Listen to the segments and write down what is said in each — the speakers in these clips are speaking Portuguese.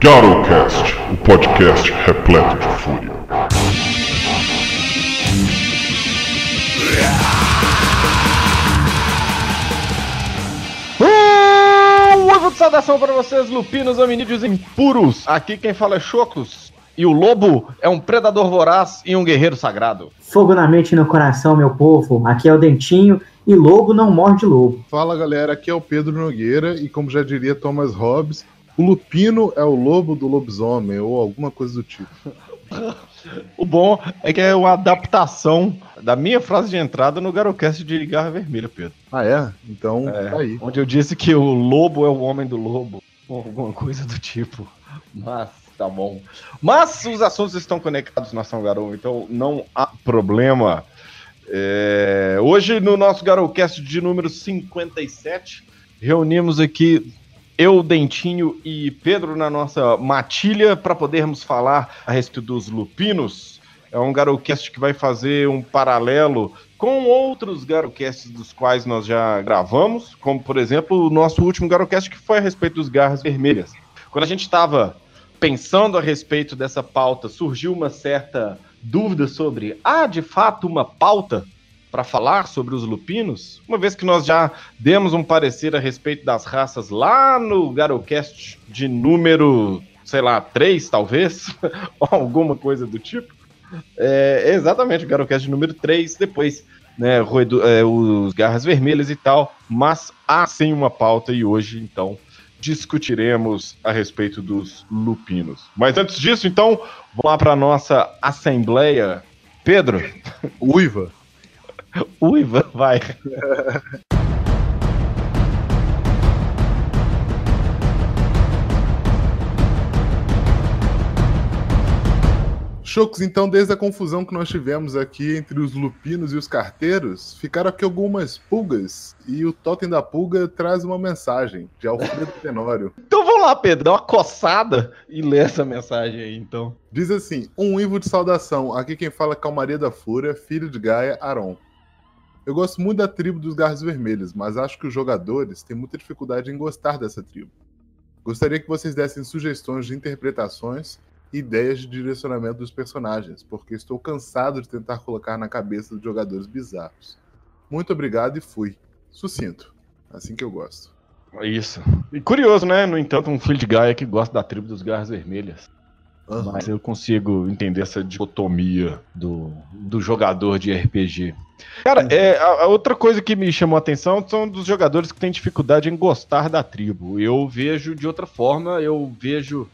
GarouCast, o podcast repleto de fúria. Saudação para vocês, lupinos, hominídeos impuros. Aqui quem fala é Chokos. E o lobo é um predador voraz e um guerreiro sagrado. Fogo na mente e no coração, meu povo. Aqui é o Dentinho e lobo não morde lobo. Fala, galera. Aqui é o Pedro Nogueira e, como já diria Thomas Hobbes, o lupino é o lobo do lobisomem ou alguma coisa do tipo. O bom é que é uma adaptação da minha frase de entrada no GarouCast de Garra Vermelha, Pedro. Ah, é? Então, tá aí. Onde eu disse que o lobo é o homem do lobo, ou alguma coisa do tipo. Mas, tá bom. Mas os assuntos estão conectados na Nação Garou, então não há problema. Hoje, no nosso GarouCast de número 57, reunimos aqui eu, Dentinho e Pedro na nossa matilha para podermos falar a respeito dos lupinos. É um GarouCast que vai fazer um paralelo com outros GarouCasts dos quais nós já gravamos, como, por exemplo, o nosso último GarouCast que foi a respeito dos Garras Vermelhas. Quando a gente estava pensando a respeito dessa pauta, surgiu uma certa dúvida sobre, de fato, uma pauta para falar sobre os lupinos, uma vez que nós já demos um parecer a respeito das raças lá no GarouCast de número, 3, talvez, ou alguma coisa do tipo. Exatamente, o GarouCast de número 3, depois né, os Garras Vermelhas e tal, mas há sim uma pauta e hoje, então, discutiremos a respeito dos lupinos. Mas antes disso, então, vamos lá para a nossa assembleia. Pedro? Uiva. Uiva, vai. Chokos, então, desde a confusão que nós tivemos aqui entre os lupinos e os carteiros, ficaram aqui algumas pulgas e o Totem da Pulga traz uma mensagem de Alfredo Tenório. Então vamos lá, Pedro, dá uma coçada e lê essa mensagem aí, então. Diz assim: um uivo de saudação, aqui quem fala é Calmaria da Fúria, filho de Gaia, Aron. Eu gosto muito da tribo dos Garras Vermelhas, mas acho que os jogadores têm muita dificuldade em gostar dessa tribo. Gostaria que vocês dessem sugestões de interpretações e ideias de direcionamento dos personagens, porque estou cansado de tentar colocar na cabeça dos jogadores bizarros. Muito obrigado e fui. Sucinto. Assim que eu gosto. Isso. E curioso, né? No entanto, um filho de Gaia que gosta da tribo dos Garras Vermelhas. Uhum. Mas eu consigo entender essa dicotomia do jogador de RPG. Cara, a outra coisa que me chamou a atenção são dos jogadores que têm dificuldade em gostar da tribo. Eu vejo de outra forma, eu vejo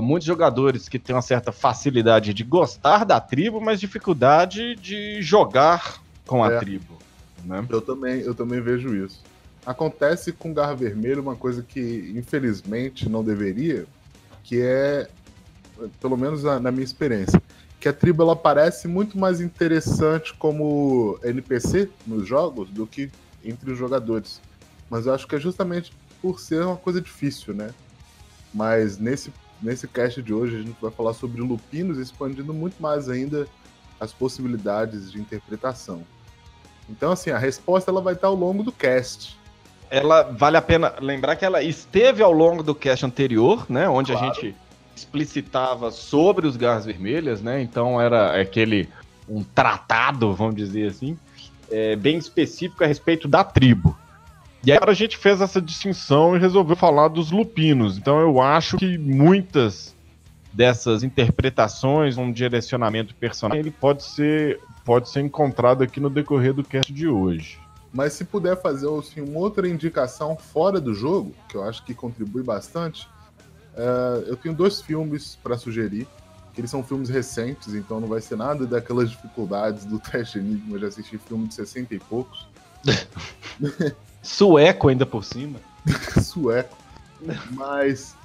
muitos jogadores que têm uma certa facilidade de gostar da tribo, mas dificuldade de jogar com a tribo. Né? Eu também vejo isso. Acontece com Garra Vermelha uma coisa que infelizmente não deveria, que é, pelo menos na minha experiência, que a tribo ela parece muito mais interessante como NPC nos jogos do que entre os jogadores. Mas eu acho que é justamente por ser uma coisa difícil, né? Mas nesse cast de hoje a gente vai falar sobre lupinos, expandindo muito mais ainda as possibilidades de interpretação. Então, assim, a resposta ela vai estar ao longo do cast. Ela vale a pena lembrar que ela esteve ao longo do cast anterior, né? Onde claro, a gente explicitava sobre os Garras Vermelhas, né? Então era um tratado, vamos dizer assim, bem específico a respeito da tribo. E aí a gente fez essa distinção e resolveu falar dos lupinos. Então eu acho que muitas dessas interpretações, um direcionamento personagem, ele pode ser encontrado aqui no decorrer do cast de hoje. Mas se puder fazer assim, uma outra indicação fora do jogo, que eu acho que contribui bastante, eu tenho 2 filmes para sugerir, que eles são filmes recentes, então não vai ser nada daquelas dificuldades do teste enigma. Eu já assisti filme de 60 e poucos. Sueco ainda por cima. Sueco. Mas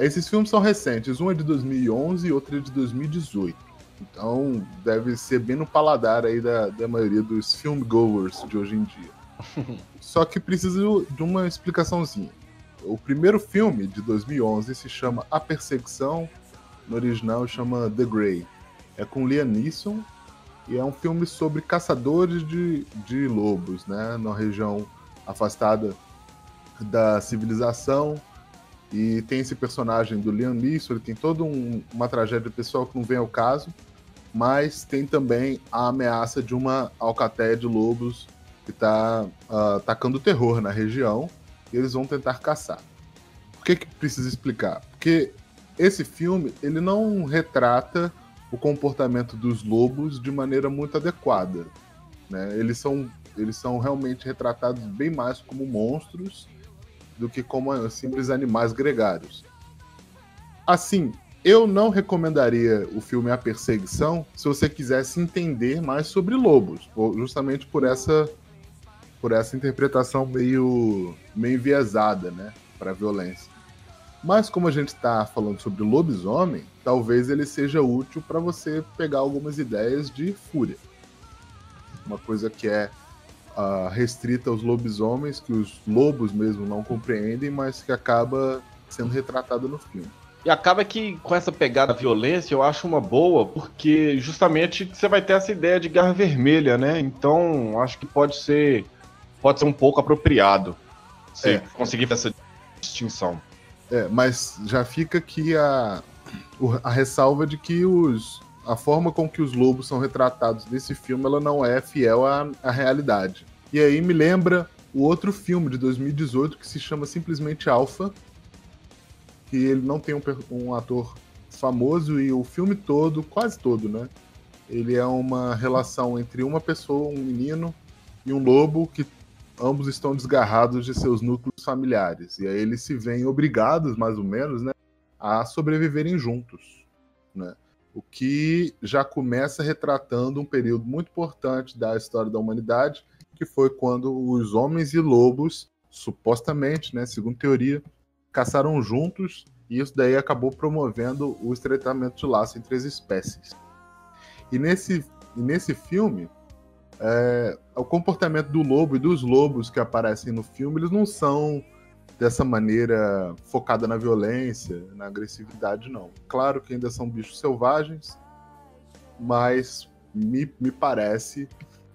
esses filmes são recentes, um é de 2011 e outro é de 2018. Então deve ser bem no paladar aí da maioria dos filmgoers de hoje em dia. Só que preciso de uma explicaçãozinha. O primeiro filme, de 2011, se chama A Perseguição, no original chama The Grey. É com Liam Neeson e é um filme sobre caçadores de lobos, né? Numa região afastada da civilização, E tem esse personagem do Liam Neeson, ele tem toda uma tragédia pessoal que não vem ao caso, mas tem também a ameaça de uma alcatéia de lobos que está atacando terror na região, e eles vão tentar caçar. Por que precisa explicar? Porque esse filme ele não retrata o comportamento dos lobos de maneira muito adequada, né? Eles são realmente retratados bem mais como monstros do que como simples animais gregários. Assim, eu não recomendaria o filme A Perseguição se você quisesse entender mais sobre lobos, justamente por essa interpretação meio enviesada, né, para a violência. Mas como a gente está falando sobre Lobisomem, talvez ele seja útil para você pegar algumas ideias de Fúria. Uma coisa que é restrita aos lobisomens, que os lobos mesmo não compreendem, mas que acaba sendo retratada no filme. E acaba que com essa pegada da violência eu acho uma boa, porque justamente você vai ter essa ideia de Garra Vermelha, né? Então acho que pode ser um pouco apropriado se conseguir essa distinção. É, mas já fica aqui a ressalva de que a forma com que os lobos são retratados nesse filme, ela não é fiel à realidade. E aí me lembra o outro filme de 2018 que se chama simplesmente Alpha, que ele não tem um ator famoso, e o filme todo, quase todo, né? Ele é uma relação entre uma pessoa, um menino e um lobo, que ambos estão desgarrados de seus núcleos familiares. E aí eles se veem obrigados, mais ou menos, né, a sobreviverem juntos, né? O que já começa retratando um período muito importante da história da humanidade, que foi quando os homens e lobos, supostamente, né, segundo teoria, caçaram juntos, e isso daí acabou promovendo o estreitamento de laço entre as espécies. E nesse filme, o comportamento do lobo e dos lobos que aparecem no filme, eles não são dessa maneira focada na violência, na agressividade, não. Claro que ainda são bichos selvagens, mas me parece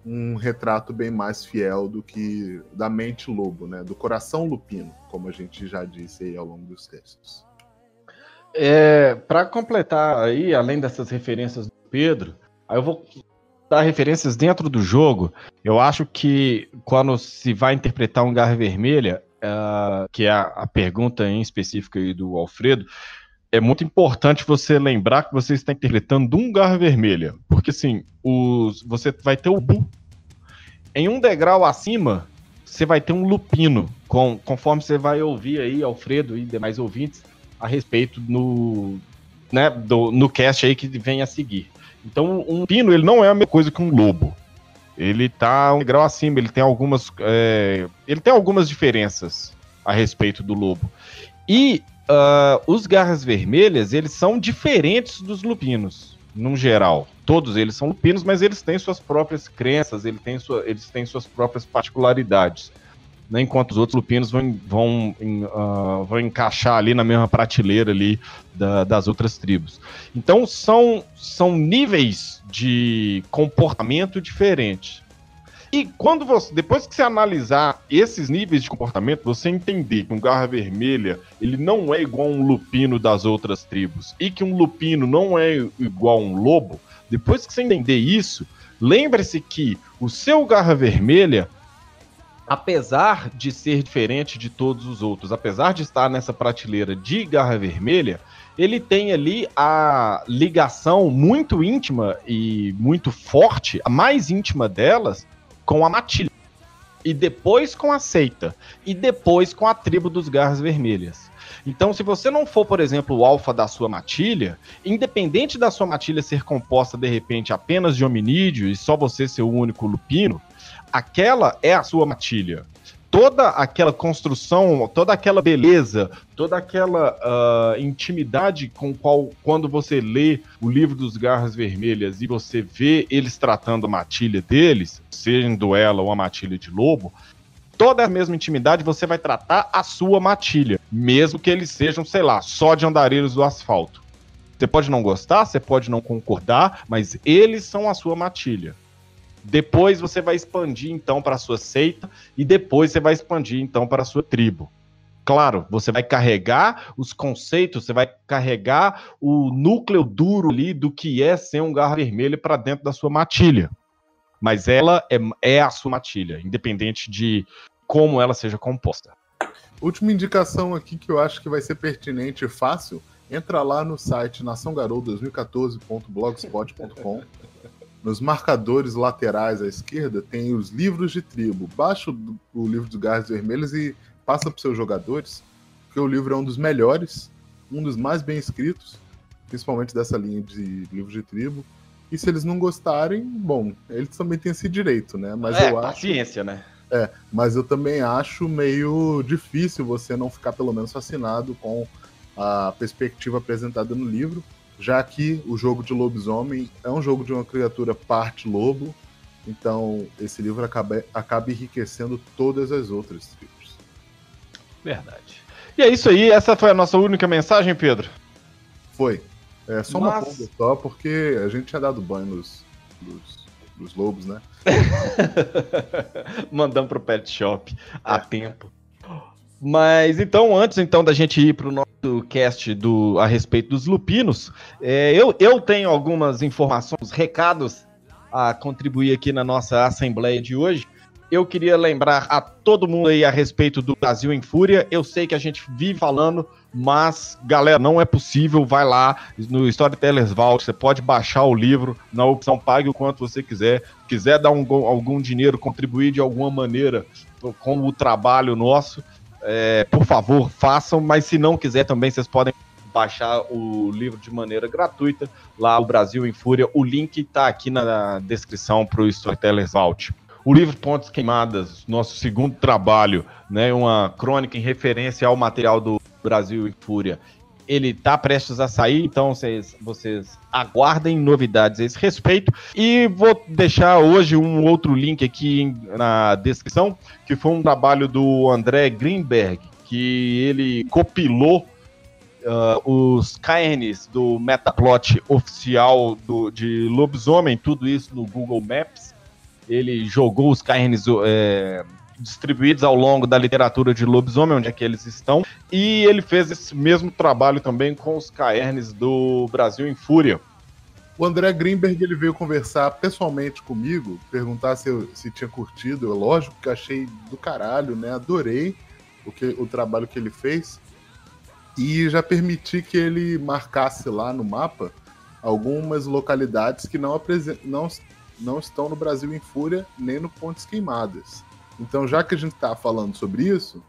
um retrato bem mais fiel do que da mente lobo, né? Do coração lupino, como a gente já disse aí ao longo dos textos. Para completar aí, além dessas referências do Pedro, aí eu vou dar referências dentro do jogo. Eu acho que quando se vai interpretar um Garra Vermelha, que é a pergunta em específico aí do Alfredo, é muito importante você lembrar que você está interpretando um Garra Vermelha, porque assim, você vai ter o Bum. Em um degrau acima, você vai ter um Lupino, conforme você vai ouvir aí, Alfredo e demais ouvintes, a respeito no cast aí que vem a seguir. Então, um Lupino, ele não é a mesma coisa que um Lobo. Ele tá um degrau acima, ele tem algumas diferenças a respeito do Lobo. E os Garras Vermelhas, eles são diferentes dos lupinos, num geral. Todos eles são lupinos, mas eles têm suas próprias crenças, eles têm suas próprias particularidades, né? Enquanto os outros lupinos vão encaixar ali na mesma prateleira ali das outras tribos. Então são níveis de comportamento diferentes. E quando depois que você analisar esses níveis de comportamento, você entender que um Garra Vermelha, ele não é igual a um lupino das outras tribos, e que um lupino não é igual a um lobo, depois que você entender isso, lembre-se que o seu Garra Vermelha, apesar de ser diferente de todos os outros, apesar de estar nessa prateleira de Garra Vermelha, ele tem ali a ligação muito íntima e muito forte, a mais íntima delas, com a matilha, e depois com a seita, e depois com a tribo dos Garras Vermelhas. Então, se você não for, por exemplo, o alfa da sua matilha, independente da sua matilha ser composta, de repente, apenas de hominídeo, e só você ser o único lupino, aquela é a sua matilha. Toda aquela construção, toda aquela beleza, toda aquela intimidade com qual, quando você lê o livro dos Garras Vermelhas e você vê eles tratando a matilha deles, sendo ela uma matilha de lobo, toda a mesma intimidade você vai tratar a sua matilha, mesmo que eles sejam, sei lá, só de andarilhos do asfalto. Você pode não gostar, você pode não concordar, mas eles são a sua matilha. Depois você vai expandir, então, para a sua seita, e depois você vai expandir, então, para a sua tribo. Claro, você vai carregar os conceitos, você vai carregar o núcleo duro ali do que é ser um Garra Vermelha para dentro da sua matilha. Mas ela é a sua matilha, independente de como ela seja composta. Última indicação aqui que eu acho que vai ser pertinente e fácil, entra lá no site naçãogarou2014.blogspot.com. Nos marcadores laterais à esquerda tem os livros de tribo. Baixa o livro dos Garras Vermelhas e passa para os seus jogadores, porque o livro é um dos melhores, um dos mais bem escritos, principalmente dessa linha de livros de tribo. E se eles não gostarem, bom, eles também têm esse direito, né? Mas eu acho... paciência, né? Mas eu também acho meio difícil você não ficar pelo menos fascinado com a perspectiva apresentada no livro, já que o jogo de Lobisomem é um jogo de uma criatura parte lobo, então esse livro acaba enriquecendo todas as outras tribos. Verdade. E é isso aí, essa foi a nossa única mensagem, Pedro? Foi. É só uma coisa só, porque a gente tinha dado banho nos lobos, né? Mandando pro pet shop a tempo. Mas então, antes então, da gente ir pro nosso cast a respeito dos lupinos, eu tenho algumas informações, recados a contribuir aqui na nossa assembleia de hoje. Eu queria lembrar a todo mundo aí a respeito do Brasil em Fúria. Eu sei que a gente vive falando, mas, galera, não é possível. Vai lá no Storytellers Vault, você pode baixar o livro na opção pague o quanto você quiser. Se quiser dar algum dinheiro, contribuir de alguma maneira com o trabalho nosso, por favor, façam. Mas se não quiser também, vocês podem baixar o livro de maneira gratuita lá no Brasil em Fúria. O link está aqui na descrição para o Storytellers Vault. O livro Pontes Queimadas, nosso segundo trabalho, né, uma crônica em referência ao material do Brasil em Fúria, ele está prestes a sair, então vocês aguardem novidades a esse respeito. E vou deixar hoje um outro link aqui na descrição, que foi um trabalho do André Greenberg, que ele compilou os cairns do metaplot oficial de Lobisomem, tudo isso no Google Maps. Ele jogou os cairns distribuídos ao longo da literatura de Lobisomem, onde é que eles estão. E ele fez esse mesmo trabalho também com os cairns do Brasil em Fúria. O André Greenberg ele veio conversar pessoalmente comigo, perguntar se tinha curtido. Eu, lógico que achei do caralho, né? Adorei o trabalho que ele fez. E já permiti que ele marcasse lá no mapa algumas localidades que não estão no Brasil em Fúria, nem no Pontes Queimadas. Então, já que a gente está falando sobre isso,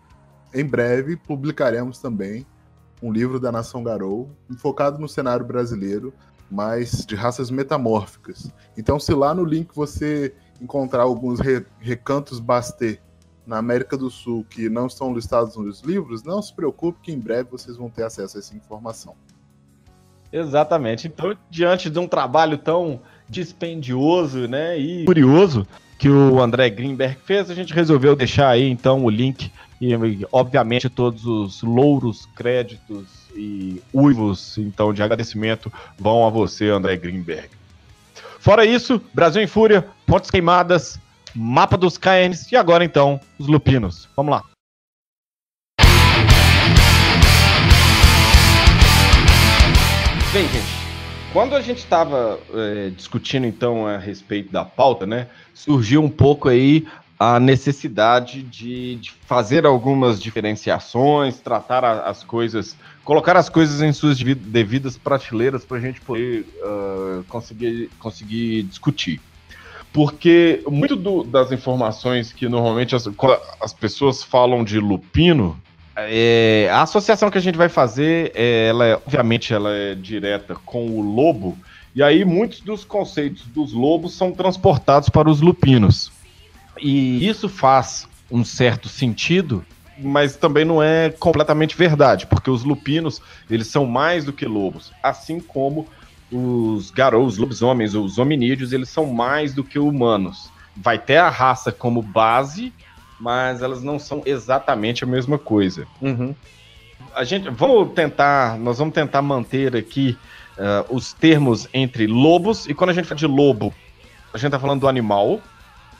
em breve publicaremos também um livro da Nação Garou, focado no cenário brasileiro, mas de raças metamórficas. Então, se lá no link você encontrar alguns recantos Basté na América do Sul que não estão listados nos livros, não se preocupe que em breve vocês vão ter acesso a essa informação. Exatamente. Então, diante de um trabalho tão dispendioso, né, e curioso que o André Greenberg fez, a gente resolveu deixar aí então o link e obviamente todos os louros, créditos e uivos então de agradecimento vão a você, André Greenberg. Fora isso, Brasil em Fúria, Pontes Queimadas, Mapa dos Cairns e agora então os Lupinos. Vamos lá. Bem, gente, quando a gente estava discutindo, então, a respeito da pauta, né, surgiu um pouco aí a necessidade de fazer algumas diferenciações, tratar as coisas, colocar as coisas em suas devidas prateleiras para a gente poder conseguir discutir. Porque muito das informações que normalmente as pessoas falam de lupino, a associação que a gente vai fazer, obviamente, ela é direta com o lobo, e aí muitos dos conceitos dos lobos são transportados para os lupinos. E isso faz um certo sentido, mas também não é completamente verdade, porque os lupinos, eles são mais do que lobos, assim como os garous, os lobisomens, os hominídeos, eles são mais do que humanos. Vai ter a raça como base, mas elas não são exatamente a mesma coisa. Uhum. Nós vamos tentar manter aqui os termos entre lobos, e quando a gente fala de lobo, a gente tá falando do animal,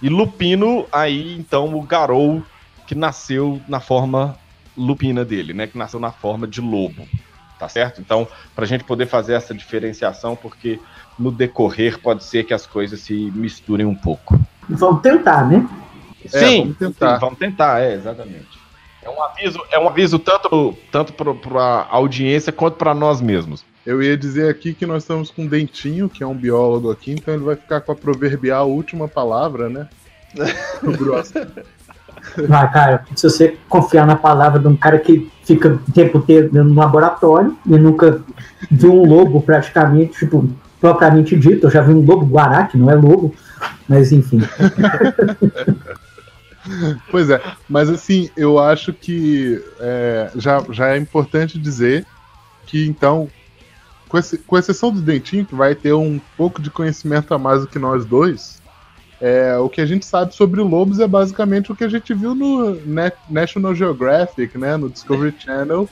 e lupino, aí então o garou que nasceu na forma lupina dele, né, que nasceu na forma de lobo, tá certo? Então, pra gente poder fazer essa diferenciação, porque no decorrer pode ser que as coisas se misturem um pouco. Vamos tentar, né? Sim, vamos tentar, exatamente. É um aviso tanto para a audiência quanto para nós mesmos. Eu ia dizer aqui que nós estamos com o Dentinho, que é um biólogo aqui, então ele vai ficar com a proverbial última palavra, né? Vai, cara, se você confiar na palavra de um cara que fica o tempo inteiro no laboratório e nunca viu um lobo praticamente, tipo, propriamente dito, eu já vi um lobo-guará, que não é lobo, mas enfim... Pois é, mas assim, eu acho que já é importante dizer que então, com exceção do Dentinho, que vai ter um pouco de conhecimento a mais do que nós dois, o que a gente sabe sobre lobos é basicamente o que a gente viu no National Geographic, né, no Discovery Channel,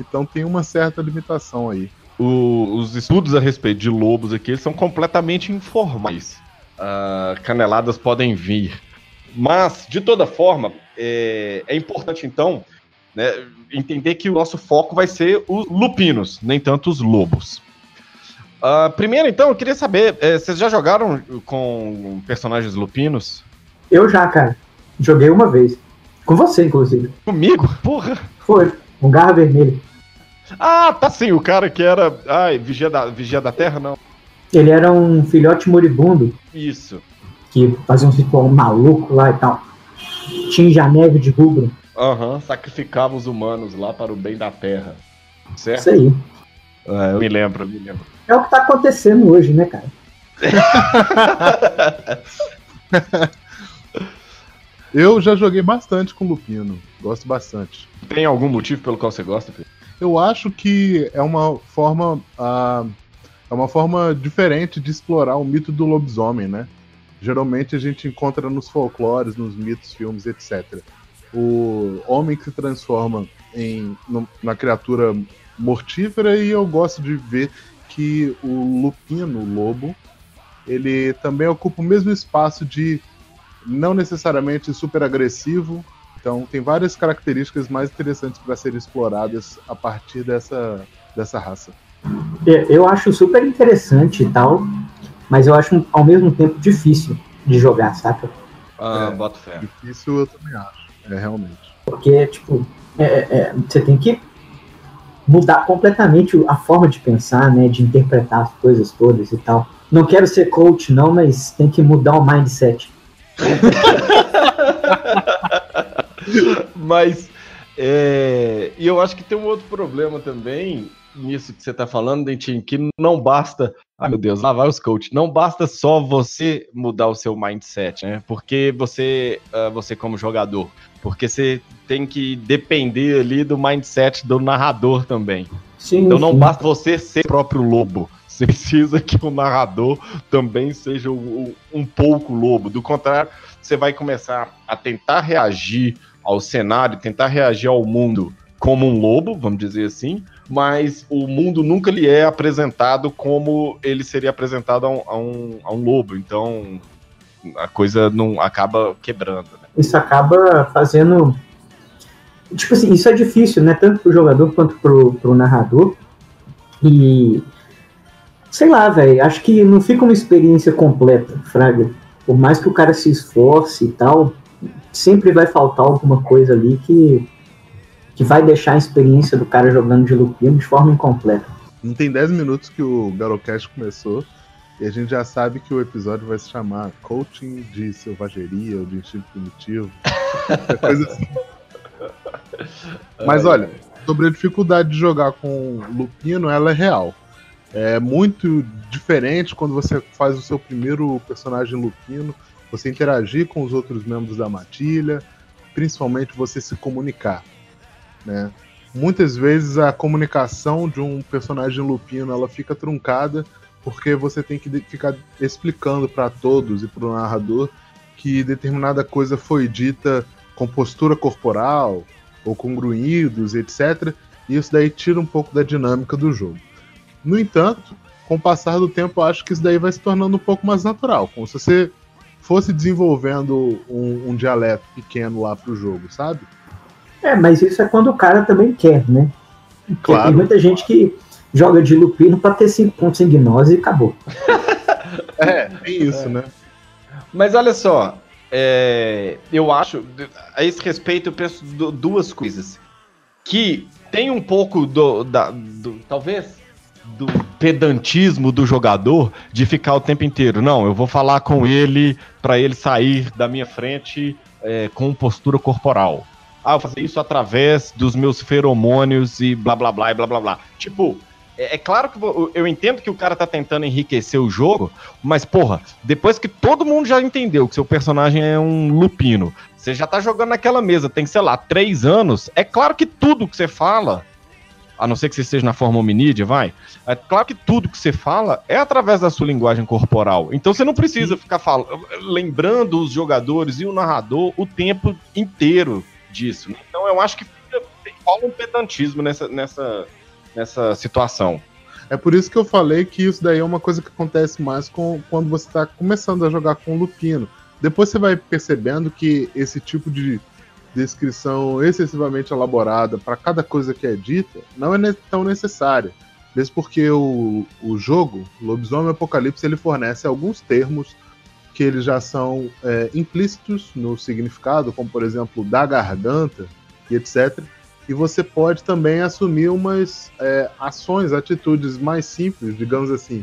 então tem uma certa limitação aí. Os estudos a respeito de lobos aqui são completamente informais, caneladas podem vir. Mas, de toda forma, é importante, então, né, entender que o nosso foco vai ser os lupinos, nem tanto os lobos. Primeiro, então, eu queria saber, vocês já jogaram com personagens lupinos? Eu já, cara. Joguei uma vez. Com você, inclusive. Comigo? Porra! Foi. Com Garra Vermelha. Ah, tá sim. O cara que era... Ai, Vigia da Terra, não. Ele era um filhote moribundo. Isso. Que fazia um ritual maluco lá e tal. Tinge a neve de rubro. Aham, sacrificava os humanos lá para o bem da terra. Certo? Isso aí. É, eu me lembro. É o que tá acontecendo hoje, né, cara? Eu já joguei bastante com lupino. Gosto bastante. Tem algum motivo pelo qual você gosta, Pedro? Eu acho que é uma forma... é uma forma diferente de explorar o mito do lobisomem, né? Geralmente a gente encontra nos folclores, nos mitos, filmes, etc. O homem que se transforma na criatura mortífera, e eu gosto de ver que o lupino, o lobo, ele também ocupa o mesmo espaço de não necessariamente super agressivo. Então tem várias características mais interessantes para serem exploradas a partir dessa raça. Eu acho super interessante e tal... Mas eu acho, ao mesmo tempo, difícil de jogar, saca? Ah, boto fé. Difícil eu também acho, realmente. Porque, tipo, você tem que mudar completamente a forma de pensar, né? De interpretar as coisas todas e tal. Não quero ser coach, não, mas tem que mudar o mindset. Mas, e eu acho que tem um outro problema também... nisso que você tá falando, Dentinho, que não basta, ai meu Deus, lá vai os coaches, não basta só você mudar o seu mindset, né, porque você como jogador, porque você tem que depender ali do mindset do narrador também. Sim, então não basta você ser o próprio lobo, você precisa que o narrador também seja um pouco lobo, do contrário, você vai começar a tentar reagir ao cenário, tentar reagir ao mundo como um lobo, vamos dizer assim, mas o mundo nunca lhe é apresentado como ele seria apresentado a um lobo, então a coisa não acaba quebrando. Né? Isso acaba fazendo... Tipo assim, isso é difícil, né? Tanto pro jogador quanto pro narrador. E... sei lá, velho, acho que não fica uma experiência completa, fraga. Por mais que o cara se esforce e tal, sempre vai faltar alguma coisa ali que vai deixar a experiência do cara jogando de lupino de forma incompleta. Não tem 10 minutos que o GarouCast começou e a gente já sabe que o episódio vai se chamar Coaching de Selvageria ou de Instinto Primitivo. Coisa assim. Mas olha, sobre a dificuldade de jogar com lupino, ela é real. É muito diferente quando você faz o seu primeiro personagem lupino, você interagir com os outros membros da matilha, principalmente você se comunicar. Né? Muitas vezes a comunicação de um personagem lupino ela fica truncada porque você tem que ficar explicando para todos e para o narrador que determinada coisa foi dita com postura corporal ou com grunhidos, etc. E isso daí tira um pouco da dinâmica do jogo. No entanto, com o passar do tempo, eu acho que isso daí vai se tornando um pouco mais natural, como se você fosse desenvolvendo um dialeto pequeno lá para o jogo, sabe? É, mas isso é quando o cara também quer, né? Claro. Tem muita gente que joga de lupino pra ter 5 pontos em gnose e acabou. É isso, né? Mas olha só, eu acho, a esse respeito, eu penso duas coisas. Que tem um pouco talvez do pedantismo do jogador de ficar o tempo inteiro. Não, eu vou falar com ele pra ele sair da minha frente com postura corporal. Ah, eu faço isso através dos meus feromônios e blá, blá, blá, e blá, blá, blá. Tipo, é claro que eu entendo que o cara tá tentando enriquecer o jogo, mas, porra, depois que todo mundo já entendeu que seu personagem é um lupino, você já tá jogando naquela mesa, tem, sei lá, 3 anos, é claro que tudo que você fala, a não ser que você esteja na forma hominídea, vai, é claro que tudo que você fala é através da sua linguagem corporal. Então você não precisa ficar lembrando os jogadores e o narrador o tempo inteiro disso. Então eu acho que rola um pedantismo nessa situação. É por isso que eu falei que isso daí é uma coisa que acontece mais quando você está começando a jogar com o lupino. Depois você vai percebendo que esse tipo de descrição excessivamente elaborada para cada coisa que é dita não é tão necessária. Mesmo porque o jogo, Lobisomem Apocalipse, ele fornece alguns termos que eles já são implícitos no significado, como por exemplo da garganta e etc. E você pode também assumir umas ações, atitudes mais simples, digamos assim,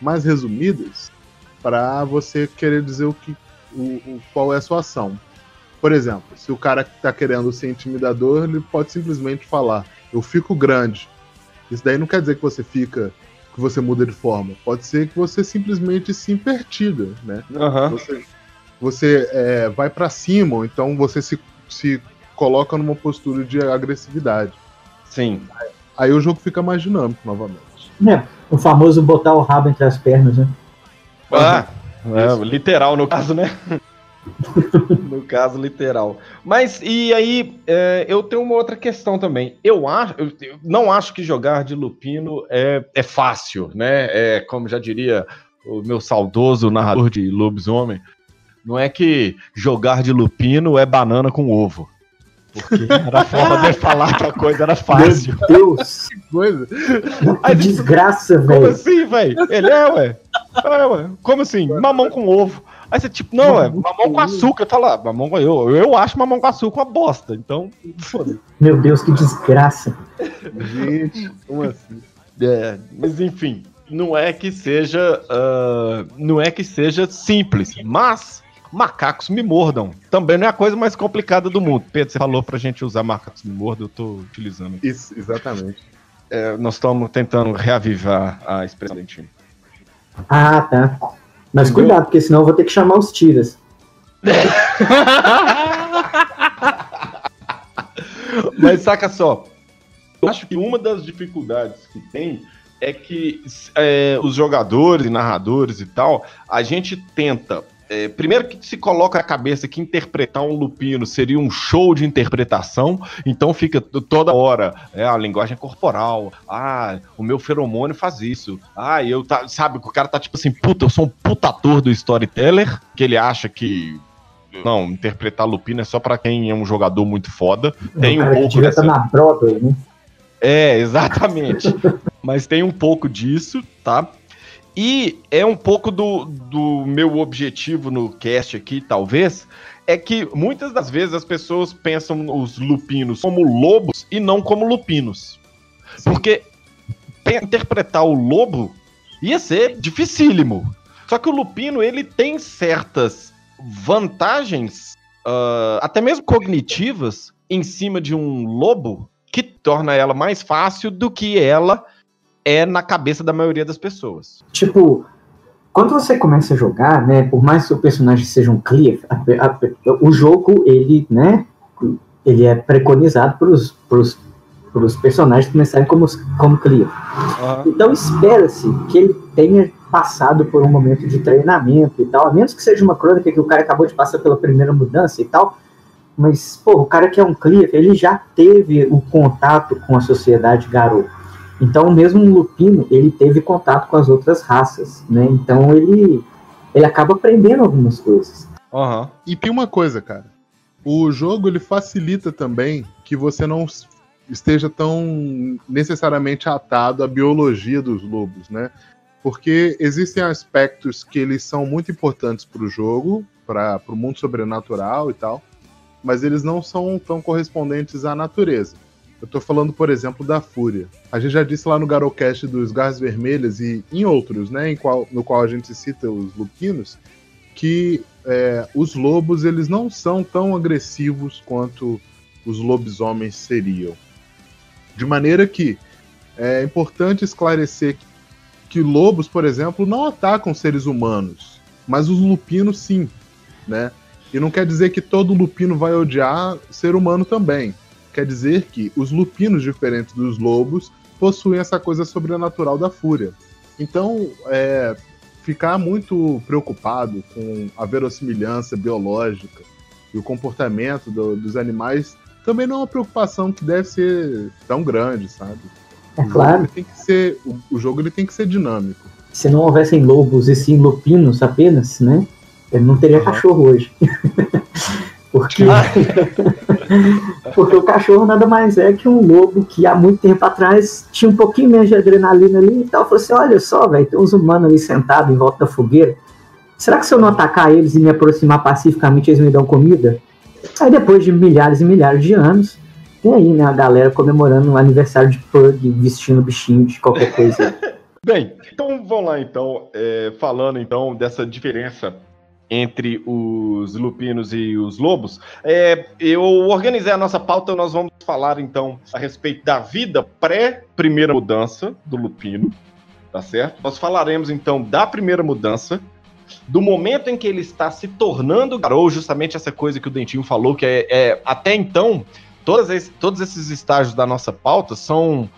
mais resumidas, para você querer dizer qual é a sua ação. Por exemplo, se o cara está querendo ser intimidador, ele pode simplesmente falar: eu fico grande. Isso daí não quer dizer que você fica, que você muda de forma. Pode ser que você simplesmente se impertiga, né? Uhum. Você vai para cima, ou então você se coloca numa postura de agressividade. Sim. Aí o jogo fica mais dinâmico novamente. É, o famoso botar o rabo entre as pernas, né? Ah, literal no caso, né? No caso, literal. Mas, e aí, eu tenho uma outra questão também. Eu não acho que jogar de lupino é fácil, né? Como já diria o meu saudoso narrador de Lobisomem, não é que jogar de lupino é banana com ovo. Porque era a forma de falar que a coisa era fácil. Meu Deus! Que coisa! Aí, desgraça, velho! Como assim, velho? Ele ué. Como assim? Mamão com ovo. Aí você, tipo, não, mamão com açúcar, tá lá, mamão com eu acho mamão com açúcar uma bosta, então, foda-se. Meu Deus, que desgraça. Gente, como assim? Mas enfim, não é que seja simples, mas macacos me mordam. Também não é a coisa mais complicada do mundo. Pedro, você falou pra gente usar macacos me mordam, eu tô utilizando. Isso, exatamente. Nós estamos tentando reavivar a expressão do time. Ah, tá. Mas cuidado, porque senão eu vou ter que chamar os tiras. Mas saca só, eu acho que uma das dificuldades que tem é que os jogadores, narradores e tal, a gente tenta, primeiro que se coloca na cabeça que interpretar um lupino seria um show de interpretação, então fica toda hora, a linguagem corporal, o meu feromônio faz isso, sabe, o cara tá tipo assim, puta, eu sou um puta ator do storyteller, que ele acha que, não, interpretar lupino é só pra quem é um jogador muito foda, tem um pouco dessa... na Broadway, né? É, exatamente, mas tem um pouco disso, tá? E é um pouco do meu objetivo no cast aqui, talvez, é que muitas das vezes as pessoas pensam os lupinos como lobos e não como lupinos. Sim. Porque interpretar o lobo ia ser dificílimo. Só que o lupino, ele tem certas vantagens, até mesmo cognitivas, em cima de um lobo, que torna ela mais fácil do que ela... na cabeça da maioria das pessoas. Tipo, quando você começa a jogar, né, por mais que o personagem seja um Cliath, o jogo, ele, né, ele é preconizado pros personagens começarem como Cliath. Uhum. Então espera-se que ele tenha passado por um momento de treinamento e tal, a menos que seja uma crônica que o cara acabou de passar pela primeira mudança e tal, mas, pô, o cara que é um Cliath, ele já teve o contato com a sociedade Garou. Então, mesmo um lupino, ele teve contato com as outras raças, né? Então, ele acaba aprendendo algumas coisas. Uhum. E tem uma coisa, cara. O jogo ele facilita também que você não esteja tão necessariamente atado à biologia dos lobos, né? Porque existem aspectos que eles são muito importantes para o jogo, para o mundo sobrenatural e tal, mas eles não são tão correspondentes à natureza. Eu tô falando, por exemplo, da Fúria. A gente já disse lá no GarouCast dos Garras Vermelhas e em outros, né, no qual a gente cita os Lupinos, que os lobos eles não são tão agressivos quanto os lobisomens seriam. De maneira que é importante esclarecer que lobos, por exemplo, não atacam seres humanos, mas os lupinos sim, né? E não quer dizer que todo lupino vai odiar ser humano também. Quer dizer que os lupinos, diferentes dos lobos, possuem essa coisa sobrenatural da fúria. Então, ficar muito preocupado com a verossimilhança biológica e o comportamento dos animais também não é uma preocupação que deve ser tão grande, sabe? É claro. O jogo ele tem que ser dinâmico. Se não houvessem lobos e sim lupinos apenas, né? Ele não teria cachorro hoje. Porque o cachorro nada mais é que um lobo que há muito tempo atrás tinha um pouquinho menos de adrenalina ali e tal. Falou assim, olha só, velho, tem uns humanos ali sentados em volta da fogueira. Será que se eu não atacar eles e me aproximar pacificamente, eles me dão comida? Aí depois de milhares e milhares de anos, tem aí, né, a galera comemorando o aniversário de Pug, vestindo bichinho de qualquer coisa. Bem, então vamos lá então, falando então dessa diferença entre os lupinos e os lobos, eu organizei a nossa pauta, nós vamos falar então a respeito da vida pré-primeira mudança do lupino, tá certo? Nós falaremos então da primeira mudança, do momento em que ele está se tornando garou, justamente essa coisa que o Dentinho falou, que até então, todos esses estágios da nossa pauta são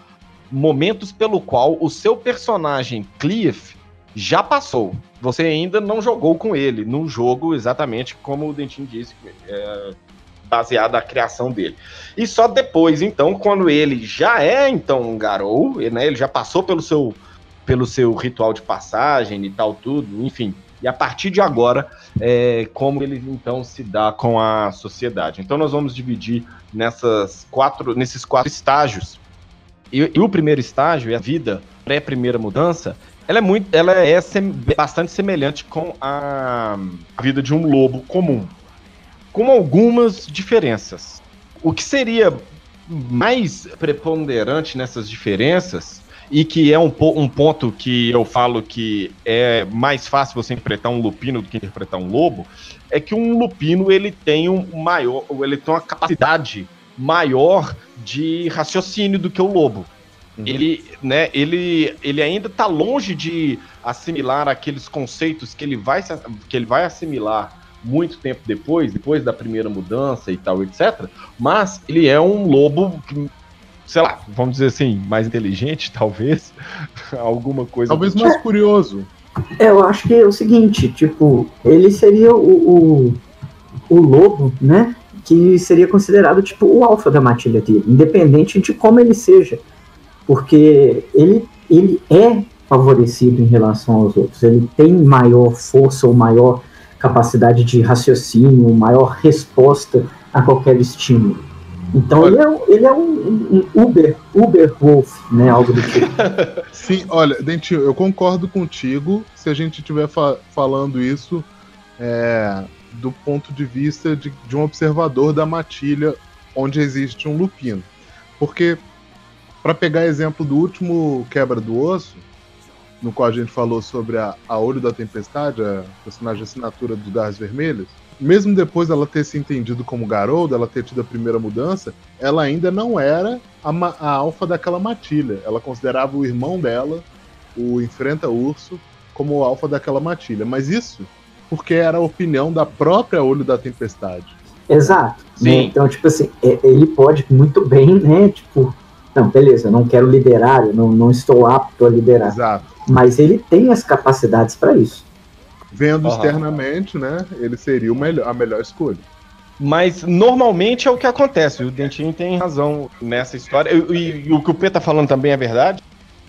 momentos pelo qual o seu personagem Cliath já passou. Você ainda não jogou com ele no jogo, exatamente como o Dentinho disse, baseado na criação dele. E só depois, então, quando ele já é, então, um garou, né, ele já passou pelo seu ritual de passagem e tal, tudo, enfim. E a partir de agora, como ele, então, se dá com a sociedade. Então, nós vamos dividir nesses quatro estágios. E o primeiro estágio é a vida pré-primeira mudança. Ela é bastante semelhante com a vida de um lobo comum, com algumas diferenças. O que seria mais preponderante nessas diferenças, e que é um ponto que eu falo que é mais fácil você interpretar um lupino do que interpretar um lobo, é que um lupino ele tem uma capacidade maior de raciocínio do que o lobo. Uhum. Ele ainda está longe de assimilar aqueles conceitos que ele vai assimilar muito tempo depois da primeira mudança e tal, etc. Mas ele é um lobo, sei lá, vamos dizer assim, mais inteligente, talvez, alguma coisa. Talvez mais curioso. Eu acho que é o seguinte, tipo, ele seria o lobo, né, que seria considerado, tipo, o alfa da matilha dele, independente de como ele seja. Porque ele é favorecido em relação aos outros, ele tem maior força ou maior capacidade de raciocínio, maior resposta a qualquer estímulo. Então olha, ele é um Uber Wolf, né, algo do tipo. Sim, olha, Dentinho, eu concordo contigo se a gente estiver falando isso do ponto de vista de um observador da matilha onde existe um lupino. Porque... Para pegar exemplo do último Quebra do Osso, no qual a gente falou sobre a Olho da Tempestade, a personagem assinatura dos Garras Vermelhas, mesmo depois dela ter se entendido como garou, dela ter tido a primeira mudança, ela ainda não era a alfa daquela matilha. Ela considerava o irmão dela, o Enfrenta-Urso, como o alfa daquela matilha. Mas isso porque era a opinião da própria Olho da Tempestade. Exato. Sim. Então, tipo assim, ele pode muito bem, né, tipo... Não, beleza, eu não quero liderar, eu não estou apto a liderar. Exato. Mas ele tem as capacidades para isso. Vendo externamente, né, ele seria a melhor escolha. Mas normalmente é o que acontece, o Dentinho tem razão nessa história, e o que o Pê tá falando também é verdade,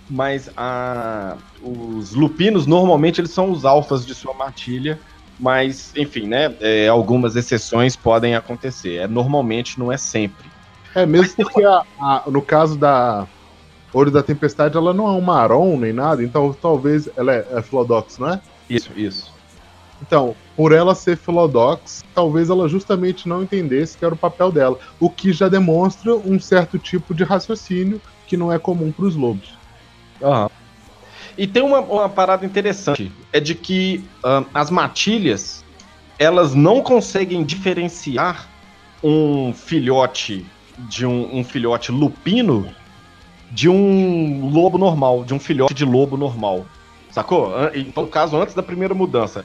mas os lupinos normalmente eles são os alfas de sua matilha, Mas, enfim, né? É, algumas exceções podem acontecer. É, normalmente não é sempre. É, mesmo mas porque no caso da Olho da Tempestade, ela não é um Maron nem nada, então talvez ela é Filodox, não é? Isso. Então, por ela ser Filodox, talvez ela justamente não entendesse que era o papel dela, o que já demonstra um certo tipo de raciocínio que não é comum para os lobos. Aham. E tem uma parada interessante, é de que as matilhas, elas não conseguem diferenciar um filhote de um filhote lupino de um lobo normal, de um filhote de lobo normal, sacou? Então, no caso, antes da primeira mudança,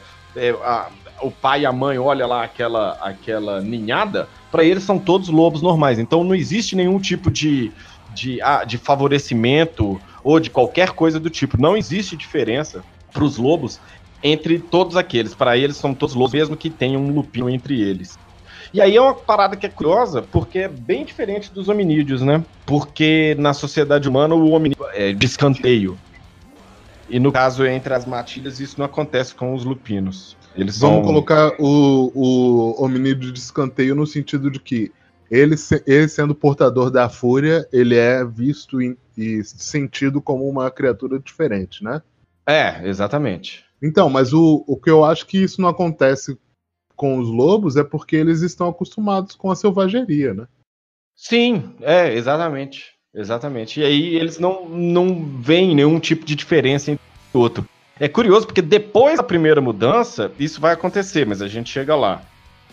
o pai e a mãe olham lá aquela ninhada, para eles são todos lobos normais, então não existe nenhum tipo de favorecimento ou de qualquer coisa do tipo. Não existe diferença para os lobos entre todos aqueles. Para eles são todos lobos, mesmo que tenha um lupino entre eles. E aí é uma parada que é curiosa, porque é bem diferente dos hominídeos, né? Porque na sociedade humana o hominídeo é de escanteio. E no caso entre as matilhas isso não acontece com os lupinos. Eles vamos colocar o hominídeo de escanteio no sentido de que ele sendo portador da fúria, ele é visto e sentido como uma criatura diferente, né? É, exatamente. Então, mas o que eu acho que isso não acontece com os lobos é porque eles estão acostumados com a selvageria, né? Sim, é, exatamente. E aí eles não veem nenhum tipo de diferença entre o outro. É curioso, porque depois da primeira mudança, isso vai acontecer, mas a gente chega lá.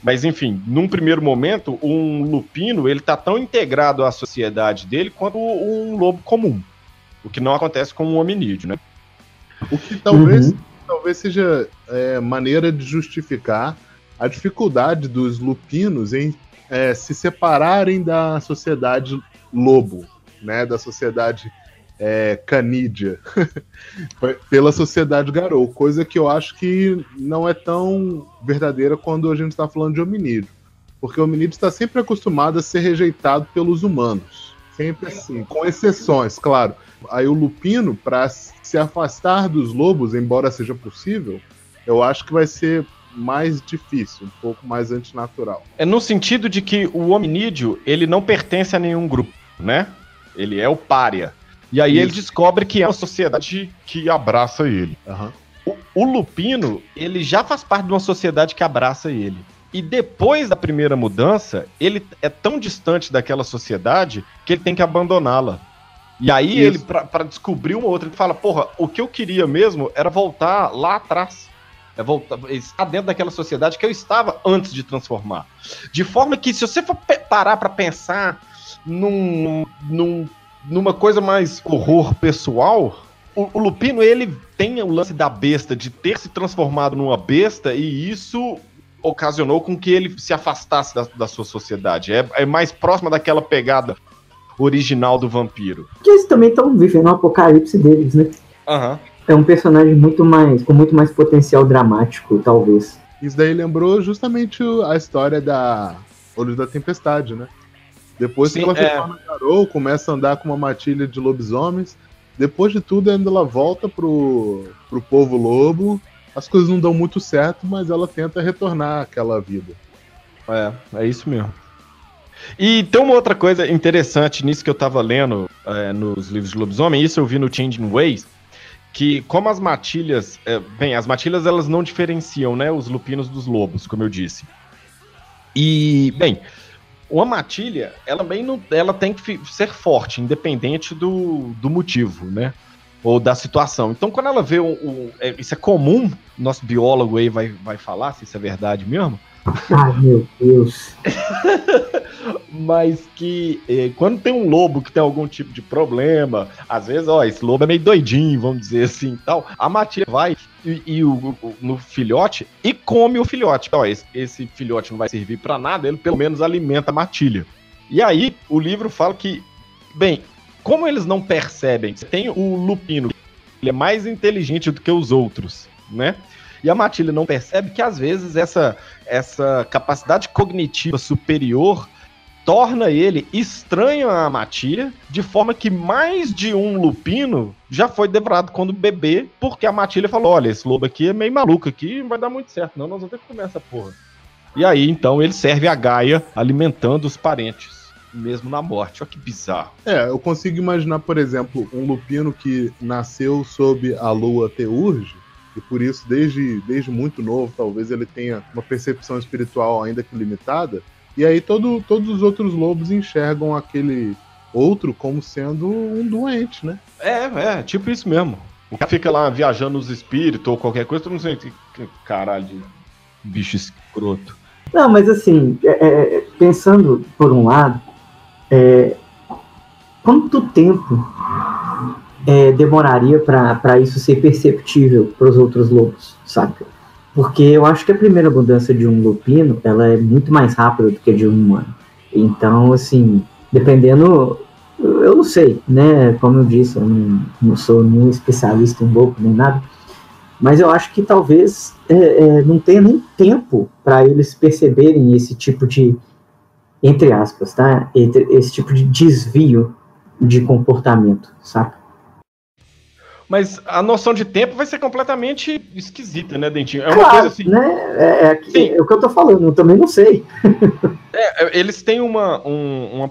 Mas enfim, num primeiro momento, um lupino, ele tá tão integrado à sociedade dele quanto um lobo comum. O que não acontece com um hominídeo, né? O que talvez seja maneira de justificar a dificuldade dos lupinos em se separarem da sociedade lobo, né? Da sociedade canídea, pela sociedade garou, coisa que eu acho que não é tão verdadeira quando a gente está falando de hominídeo, porque o hominídeo está sempre acostumado a ser rejeitado pelos humanos, sempre assim, com exceções, claro. Aí o lupino, para se afastar dos lobos, embora seja possível, eu acho que vai ser mais difícil, um pouco mais antinatural. É no sentido de que o hominídeo, ele não pertence a nenhum grupo, né? Ele é o pária. E aí ele descobre que é uma sociedade que abraça ele. Uhum. O lupino, ele já faz parte de uma sociedade que abraça ele. E depois da primeira mudança, ele é tão distante daquela sociedade que ele tem que abandoná-la. E aí ele, pra descobrir uma outra, ele fala, porra, o que eu queria mesmo era voltar lá atrás. É voltar, estar dentro daquela sociedade que eu estava antes de transformar. De forma que, se você for parar pra pensar numa coisa mais horror pessoal, o lupino, ele tem o lance da besta, de ter se transformado numa besta, e isso ocasionou com que ele se afastasse da sua sociedade. É mais próxima daquela pegada original do vampiro. Que eles também estão vivendo o apocalipse deles, né? Uhum. É um personagem com muito mais potencial dramático, talvez. Isso daí lembrou justamente a história da Olho da Tempestade, né? Depois que ela se torna Garou, começa a andar com uma matilha de lobisomens. Depois de tudo, ainda ela volta pro povo lobo. As coisas não dão muito certo, mas ela tenta retornar àquela vida. É isso mesmo. E tem uma outra coisa interessante nisso que eu tava lendo nos livros de lobisomem. Isso eu vi no Changing Ways. Que como as matilhas... as matilhas, elas não diferenciam, né, os lupinos dos lobos, como eu disse. E, bem... Uma matilha, ela também não, ela tem que ser forte, independente do motivo, né? Ou da situação. Então, quando ela vê isso é comum, nosso biólogo aí vai falar se isso é verdade mesmo. Ah, meu Deus! Mas que quando tem um lobo que tem algum tipo de problema, às vezes, esse lobo é meio doidinho, vamos dizer assim e tal, a matilha vai no filhote e come o filhote. Esse filhote não vai servir pra nada, ele pelo menos alimenta a matilha. E aí, o livro fala que, bem, como eles não percebem, tem o lupino, ele é mais inteligente do que os outros, né? E a matilha não percebe que, às vezes, essa capacidade cognitiva superior torna ele estranho à matia, de forma que mais de um lupino já foi devorado quando bebê, porque a matilha falou, olha, esse lobo aqui é meio maluco aqui, não vai dar muito certo, não, nós vamos ter que comer essa porra. E aí, então, ele serve a Gaia alimentando os parentes. Mesmo na morte, olha que bizarro. É, eu consigo imaginar, por exemplo, um lupino que nasceu sob a lua Teurge, e por isso, desde muito novo, talvez ele tenha uma percepção espiritual ainda que limitada, e aí todos os outros lobos enxergam aquele outro como sendo um doente, né? É, tipo isso mesmo. O cara fica lá viajando os espíritos ou qualquer coisa, todo mundo sente, caralho, de bicho escroto. Não, mas assim, pensando por um lado, quanto tempo demoraria para isso ser perceptível para os outros lobos, saca? Porque eu acho que a primeira mudança de um lupino, ela é muito mais rápida do que a de um humano. Então, assim, dependendo, eu não sei, né? Como eu disse, eu não sou nenhum especialista em lobo, nem nada. Mas eu acho que talvez não tenha nem tempo para eles perceberem esse tipo de, entre aspas, tá? Esse tipo de desvio de comportamento, saca? Mas a noção de tempo vai ser completamente esquisita, né, Dentinho? É uma coisa assim... Né? É o que eu tô falando, eu também não sei. Eles têm uma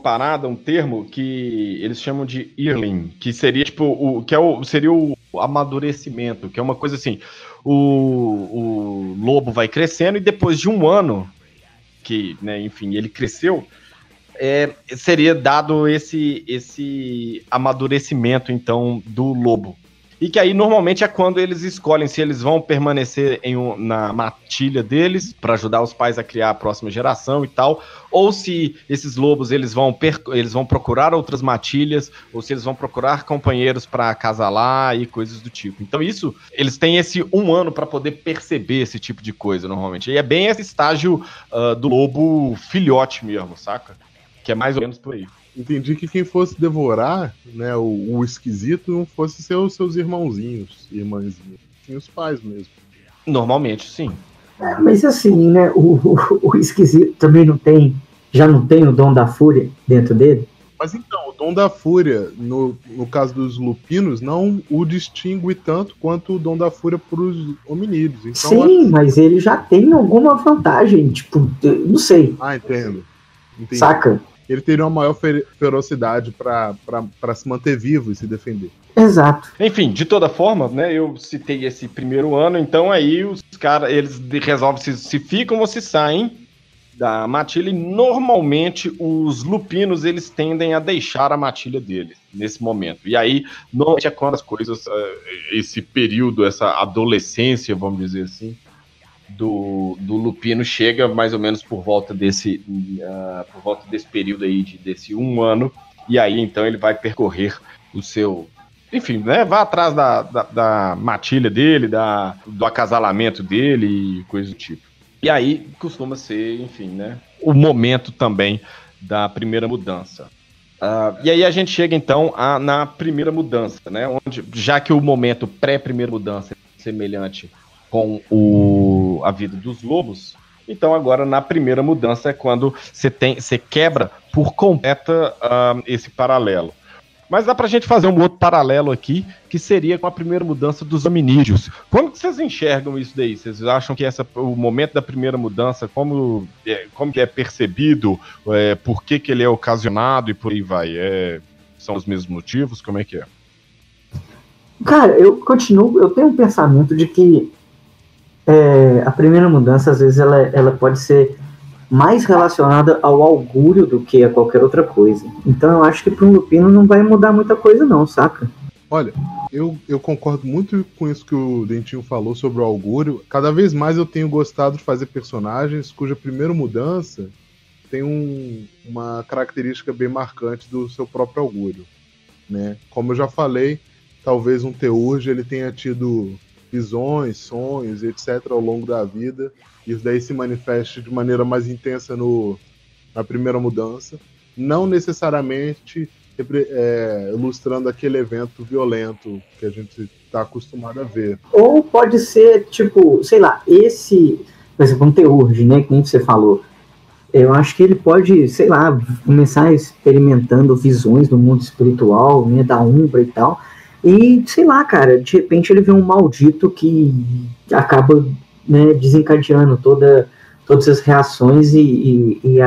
parada, um termo que eles chamam de earling, que seria tipo o amadurecimento, que é uma coisa assim, o lobo vai crescendo e depois de um ano que, né, enfim, ele cresceu, seria dado esse amadurecimento, então, do lobo. E que aí, normalmente, é quando eles escolhem se eles vão permanecer na matilha deles, para ajudar os pais a criar a próxima geração e tal, ou se esses lobos eles vão procurar outras matilhas, ou se eles vão procurar companheiros para acasalar e coisas do tipo. Então, isso, eles têm esse um ano para poder perceber esse tipo de coisa, normalmente. E é bem esse estágio do lobo filhote mesmo, saca? Que é mais ou menos por aí. Entendi que quem fosse devorar, né, o esquisito não fosse seus irmãozinhos, irmãzinhos, sim, os pais mesmo. Normalmente, sim. Mas assim, né, o esquisito também já não tem o dom da fúria dentro dele? Mas então, o dom da fúria, no caso dos lupinos, não o distingue tanto quanto o dom da fúria para os hominídeos. Então, sim, mas ele já tem alguma vantagem, tipo, não sei. Ah, entendo. Saca? Ele teria uma maior ferocidade para se manter vivo e se defender. Exato. Enfim, de toda forma, né, eu citei esse primeiro ano, então aí os caras, eles resolvem se ficam ou se saem da matilha, e normalmente os lupinos, eles tendem a deixar a matilha deles nesse momento. E aí, normalmente é quando as coisas, esse período, essa adolescência, vamos dizer assim, do lupino chega mais ou menos por volta desse período aí, desse um ano, e aí então ele vai percorrer o seu, enfim, né, vai atrás da matilha dele, do acasalamento dele e coisa do tipo. E aí costuma ser, enfim, né, o momento também da primeira mudança. E aí a gente chega então na primeira mudança, né, onde, já que o momento pré-primeira mudança é semelhante com a vida dos lobos, então agora na primeira mudança é quando você quebra por completa esse paralelo. Mas dá pra gente fazer um outro paralelo aqui, que seria com a primeira mudança dos hominídeos. Como que vocês enxergam isso daí? Vocês acham que o momento da primeira mudança, como que é percebido, por que que ele é ocasionado e por aí vai? São os mesmos motivos? Como é que é? Cara, eu tenho um pensamento de que a primeira mudança, às vezes, ela pode ser mais relacionada ao augúrio do que a qualquer outra coisa. Então, eu acho que para um lupino não vai mudar muita coisa não, saca? Olha, eu concordo muito com isso que o Dentinho falou sobre o augúrio. Cada vez mais eu tenho gostado de fazer personagens cuja primeira mudança tem uma característica bem marcante do seu próprio augúrio, né? Como eu já falei, talvez um Teurge, ele tenha tido visões, sonhos, etc. ao longo da vida. Isso daí se manifesta de maneira mais intensa na primeira mudança. Não necessariamente ilustrando aquele evento violento que a gente está acostumado a ver. Ou pode ser, tipo, sei lá, esse... Por exemplo, um Teurge, né? Que nem você falou. Eu acho que ele pode, sei lá, começar experimentando visões do mundo espiritual, né, da Umbra e tal. E, sei lá, cara, de repente ele vê um maldito que acaba, né, desencadeando todas as reações e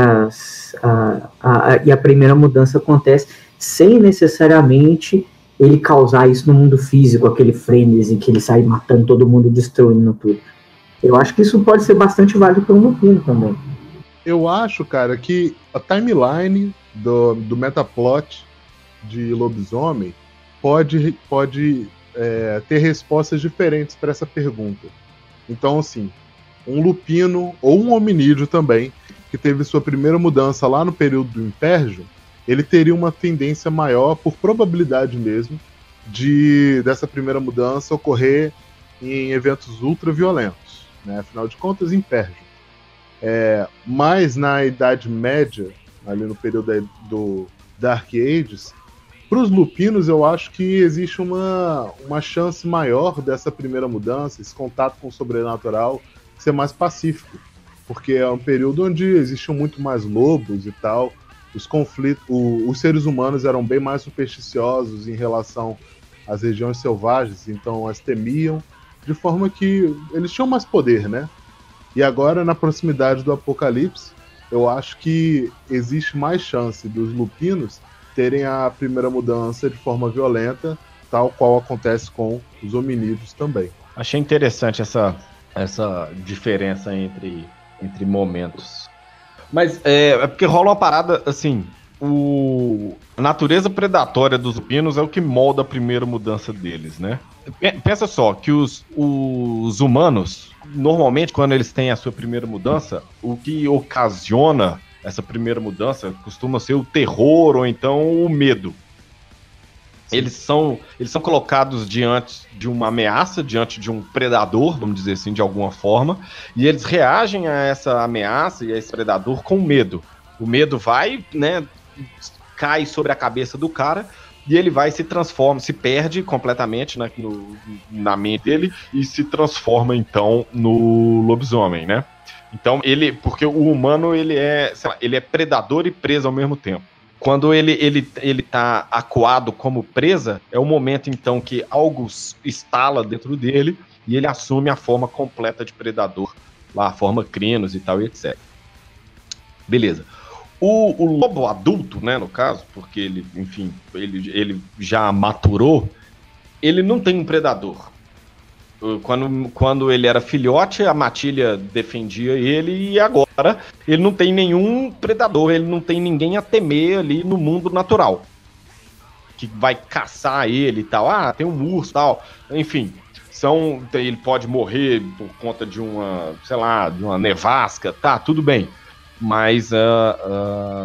a primeira mudança acontece sem necessariamente ele causar isso no mundo físico, aquele frenesi que ele sai matando todo mundo e destruindo tudo. Eu acho que isso pode ser bastante válido para um filme também. Eu acho, cara, que a timeline do metaplot de Lobisomem pode ter respostas diferentes para essa pergunta. Então, assim, um lupino ou um hominídeo também, que teve sua primeira mudança lá no período do Impérgio, ele teria uma tendência maior, por probabilidade mesmo, dessa primeira mudança ocorrer em eventos ultraviolentos, né? Afinal de contas, Impérgio. Mas na Idade Média, ali no período do Dark Ages, para os lupinos eu acho que existe uma chance maior dessa primeira mudança, esse contato com o sobrenatural, ser mais pacífico, porque é um período onde existiam muito mais lobos e tal, os conflitos, os seres humanos eram bem mais supersticiosos em relação às regiões selvagens, então as temiam, de forma que eles tinham mais poder, né? E agora, na proximidade do Apocalipse, eu acho que existe mais chance dos lupinos terem a primeira mudança de forma violenta, tal qual acontece com os hominídeos também. Achei interessante essa diferença entre momentos. Mas é porque rola uma parada, assim, a natureza predatória dos lupinos é o que molda a primeira mudança deles, né? Pensa só, que os humanos, normalmente, quando eles têm a sua primeira mudança, o que ocasiona essa primeira mudança costuma ser o terror ou então o medo. Eles são colocados diante de uma ameaça, diante de um predador, vamos dizer assim, de alguma forma, e eles reagem a essa ameaça e a esse predador com medo. O medo vai, né, cai sobre a cabeça do cara e ele vai se transforma, se perde completamente na mente dele e se transforma, então, no lobisomem, né? Então, porque o humano, ele é predador e presa ao mesmo tempo. Quando ele tá acuado como presa, é o momento, então, que algo estala dentro dele e ele assume a forma completa de predador, lá, a forma Crinos e tal, e etc. Beleza. O lobo adulto, né, no caso, porque ele, enfim, ele já maturou, ele não tem um predador. Quando ele era filhote, a matilha defendia ele, e agora ele não tem nenhum predador, ele não tem ninguém a temer ali no mundo natural, que vai caçar ele e tal. Ah, tem um urso e tal, enfim, ele pode morrer por conta de uma nevasca, tá, tudo bem, mas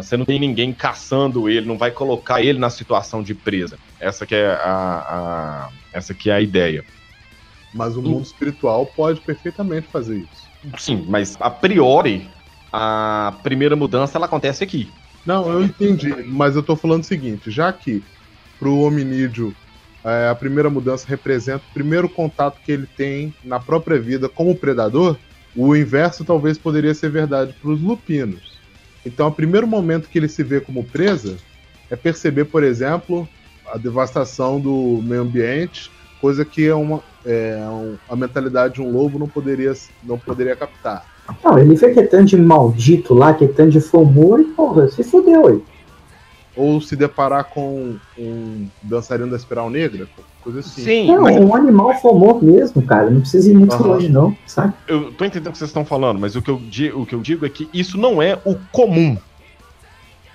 você não tem ninguém caçando ele, não vai colocar ele na situação de presa. Essa que é a ideia. Mas o mundo espiritual pode perfeitamente fazer isso. Sim, mas a priori, a primeira mudança ela acontece aqui. Não, eu entendi, mas eu tô falando o seguinte, já que pro hominídeo a primeira mudança representa o primeiro contato que ele tem na própria vida com o predador, o inverso talvez poderia ser verdade pros lupinos. Então, o primeiro momento que ele se vê como presa é perceber, por exemplo, a devastação do meio ambiente, coisa que a mentalidade de um lobo não poderia captar. Não, ele vê que é tanto de maldito lá, que é tanto de Fomor, e porra, se fudeu aí. Ou se deparar com um dançarino da espiral negra, coisa assim. Sim, não, mas... um animal Fomor mesmo, cara, não precisa ir muito longe não, sabe? Eu tô entendendo o que vocês estão falando, mas o que eu digo é que isso não é o comum,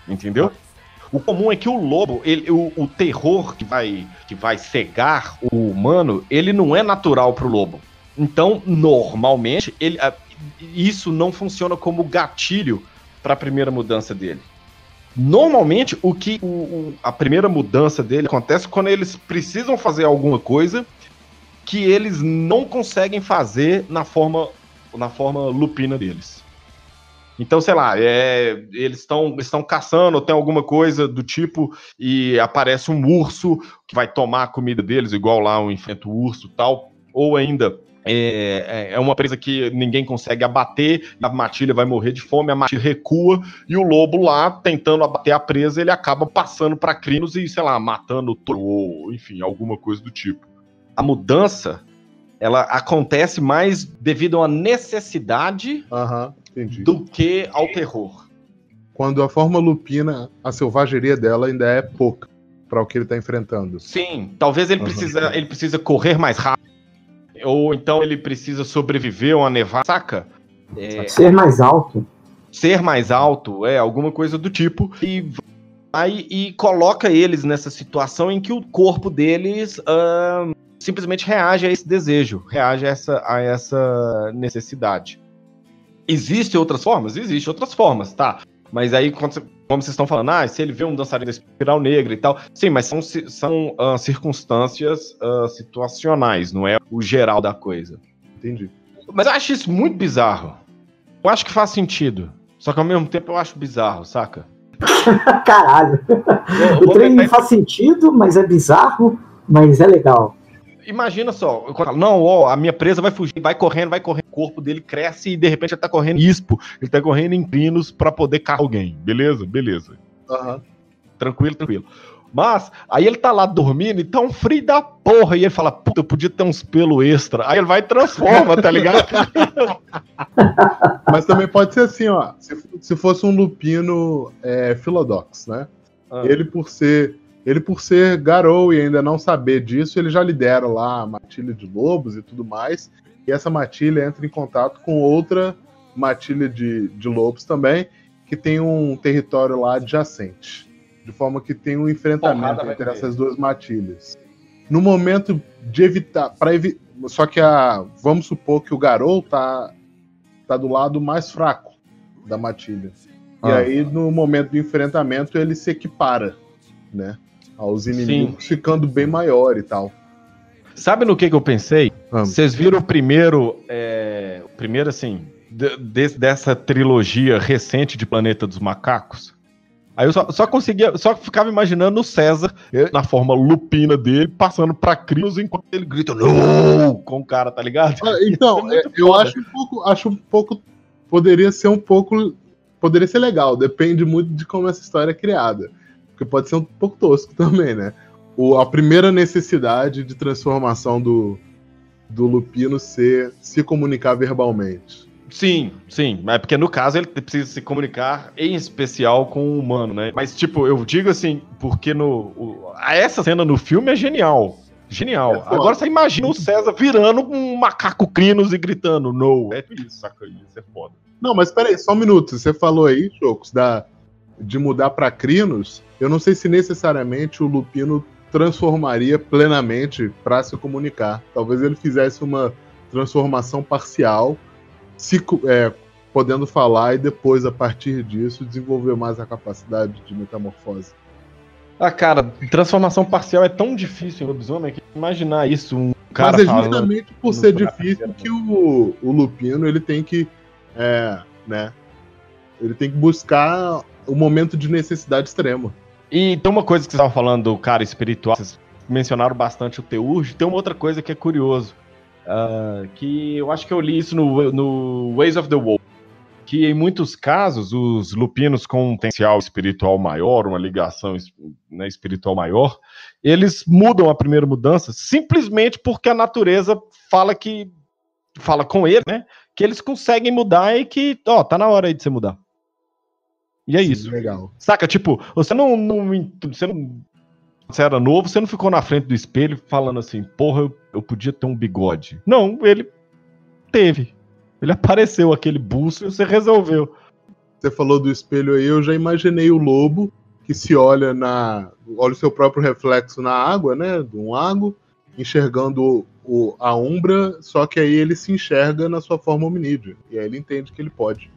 entendeu? O comum é que o lobo, o terror que vai cegar o humano, ele não é natural pro lobo. Então, normalmente, isso não funciona como gatilho para a primeira mudança dele. Normalmente, a primeira mudança dele acontece quando eles precisam fazer alguma coisa que eles não conseguem fazer na forma lupina deles. Então, sei lá, eles estão caçando, tem alguma coisa do tipo, e aparece um urso que vai tomar a comida deles, igual lá, um enfrenta o urso e tal. Ou ainda, É uma presa que ninguém consegue abater, a matilha vai morrer de fome, a matilha recua, e o lobo lá, tentando abater a presa, ele acaba passando para Crinos e, sei lá, matando, ou enfim, alguma coisa do tipo. A mudança, ela acontece mais devido a uma necessidade do que ao terror. Quando a forma lupina, a selvageria dela ainda é pouca para o que ele está enfrentando. Sim, talvez ele precisa correr mais rápido. Ou então ele precisa sobreviver a uma nevasca, saca? Ser mais alto. Ser mais alto, alguma coisa do tipo. E aí e coloca eles nessa situação em que o corpo deles simplesmente reage a esse desejo, reage a essa necessidade. Existem outras formas? Existem outras formas, tá? Mas aí, como vocês estão falando, se ele vê um dançarino da espiral negra e tal... Sim, mas são circunstâncias situacionais, não é o geral da coisa. Entendi. Mas eu acho isso muito bizarro. Eu acho que faz sentido. Só que ao mesmo tempo eu acho bizarro, saca? Caralho. O treino faz sentido, mas é bizarro, mas é legal. Imagina só, eu falo, não, ó, a minha presa vai fugir, vai correndo, o corpo dele cresce e de repente ele tá correndo ispo, ele tá correndo em crinos pra poder caçar alguém, beleza. Uhum. Tranquilo. Mas, aí ele tá lá dormindo e tá um frio da porra, e ele fala, puta, eu podia ter uns pelos extra, aí ele vai e transforma, tá ligado? Mas também pode ser assim, ó, se fosse um lupino Filodox, né? Ah. Ele, por ser Garou e ainda não saber disso, ele já lidera lá a matilha de lobos e tudo mais. E essa matilha entra em contato com outra matilha de lobos também, que tem um território lá adjacente. De forma que tem um enfrentamento entre essas duas matilhas. No momento de evitar... Só que vamos supor que o Garou tá do lado mais fraco da matilha. E aí, no momento do enfrentamento, ele se equipara, né? Aos inimigos. Sim. Ficando bem maior e tal. Sabe no que eu pensei? Vocês viram o primeiro, assim, dessa trilogia recente de Planeta dos Macacos? Aí eu só ficava imaginando o César, na forma lupina dele, passando pra Crinos enquanto ele grita "Não!" com o cara, tá ligado? Então, eu acho um pouco, poderia ser legal, depende muito de como essa história é criada. Porque pode ser um pouco tosco também, né? A primeira necessidade de transformação do lupino ser se comunicar verbalmente. Sim. É porque, no caso, ele precisa se comunicar, em especial, com o humano, né? Mas, tipo, eu digo assim, porque essa cena no filme é genial. Genial. Agora você imagina o César virando um macaco crinos e gritando, "No!" É isso, saca? Isso é foda. Não, mas peraí, só um minuto. Você falou aí, Chokos, de mudar para crinos, eu não sei se necessariamente o lupino transformaria plenamente para se comunicar. Talvez ele fizesse uma transformação parcial, podendo falar e depois, a partir disso, desenvolver mais a capacidade de metamorfose. Cara, transformação parcial é tão difícil em lobisomem que imaginar isso, um cara... Mas é justamente por ser difícil que o lupino, ele tem que... ele tem que buscar o momento de necessidade extrema. E tem uma coisa que vocês estavam falando do cara espiritual, vocês mencionaram bastante o Teurge, tem uma outra coisa que é curioso, que eu acho que eu li isso no Ways of the Wolf, que em muitos casos os lupinos com um potencial espiritual maior, uma ligação, né, espiritual maior, eles mudam a primeira mudança simplesmente porque a natureza fala com ele, né, que eles conseguem mudar e que, tá na hora aí de você mudar. E é isso. Legal. Saca? Tipo, você não... Você era novo, você não ficou na frente do espelho falando assim, porra, eu podia ter um bigode. Não, ele teve. Ele apareceu, aquele buço, e você resolveu. Você falou do espelho aí, eu já imaginei o lobo que se olha o seu próprio reflexo na água, né? De um lago, enxergando a umbra, só que aí ele se enxerga na sua forma hominídea. E aí ele entende que ele pode.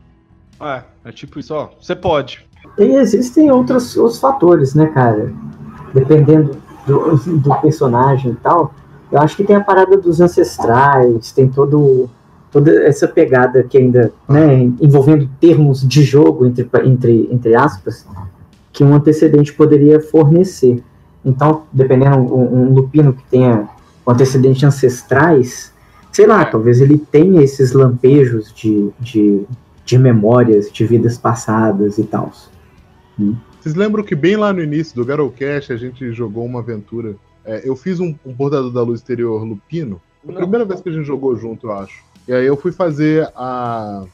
É tipo isso, ó, você pode. Existem outros fatores, né, cara? Dependendo do personagem e tal, eu acho que tem a parada dos ancestrais, tem toda essa pegada que ainda, né, envolvendo termos de jogo, entre aspas, que um antecedente poderia fornecer. Então, dependendo, um lupino que tenha um antecedente ancestrais, sei lá, talvez ele tenha esses lampejos de memórias de vidas passadas e tal. Vocês lembram que bem lá no início do GarouCast a gente jogou uma aventura? Eu fiz um Portador da Luz Exterior Lupino, a primeira vez que a gente jogou junto, eu acho. E aí eu fui fazer o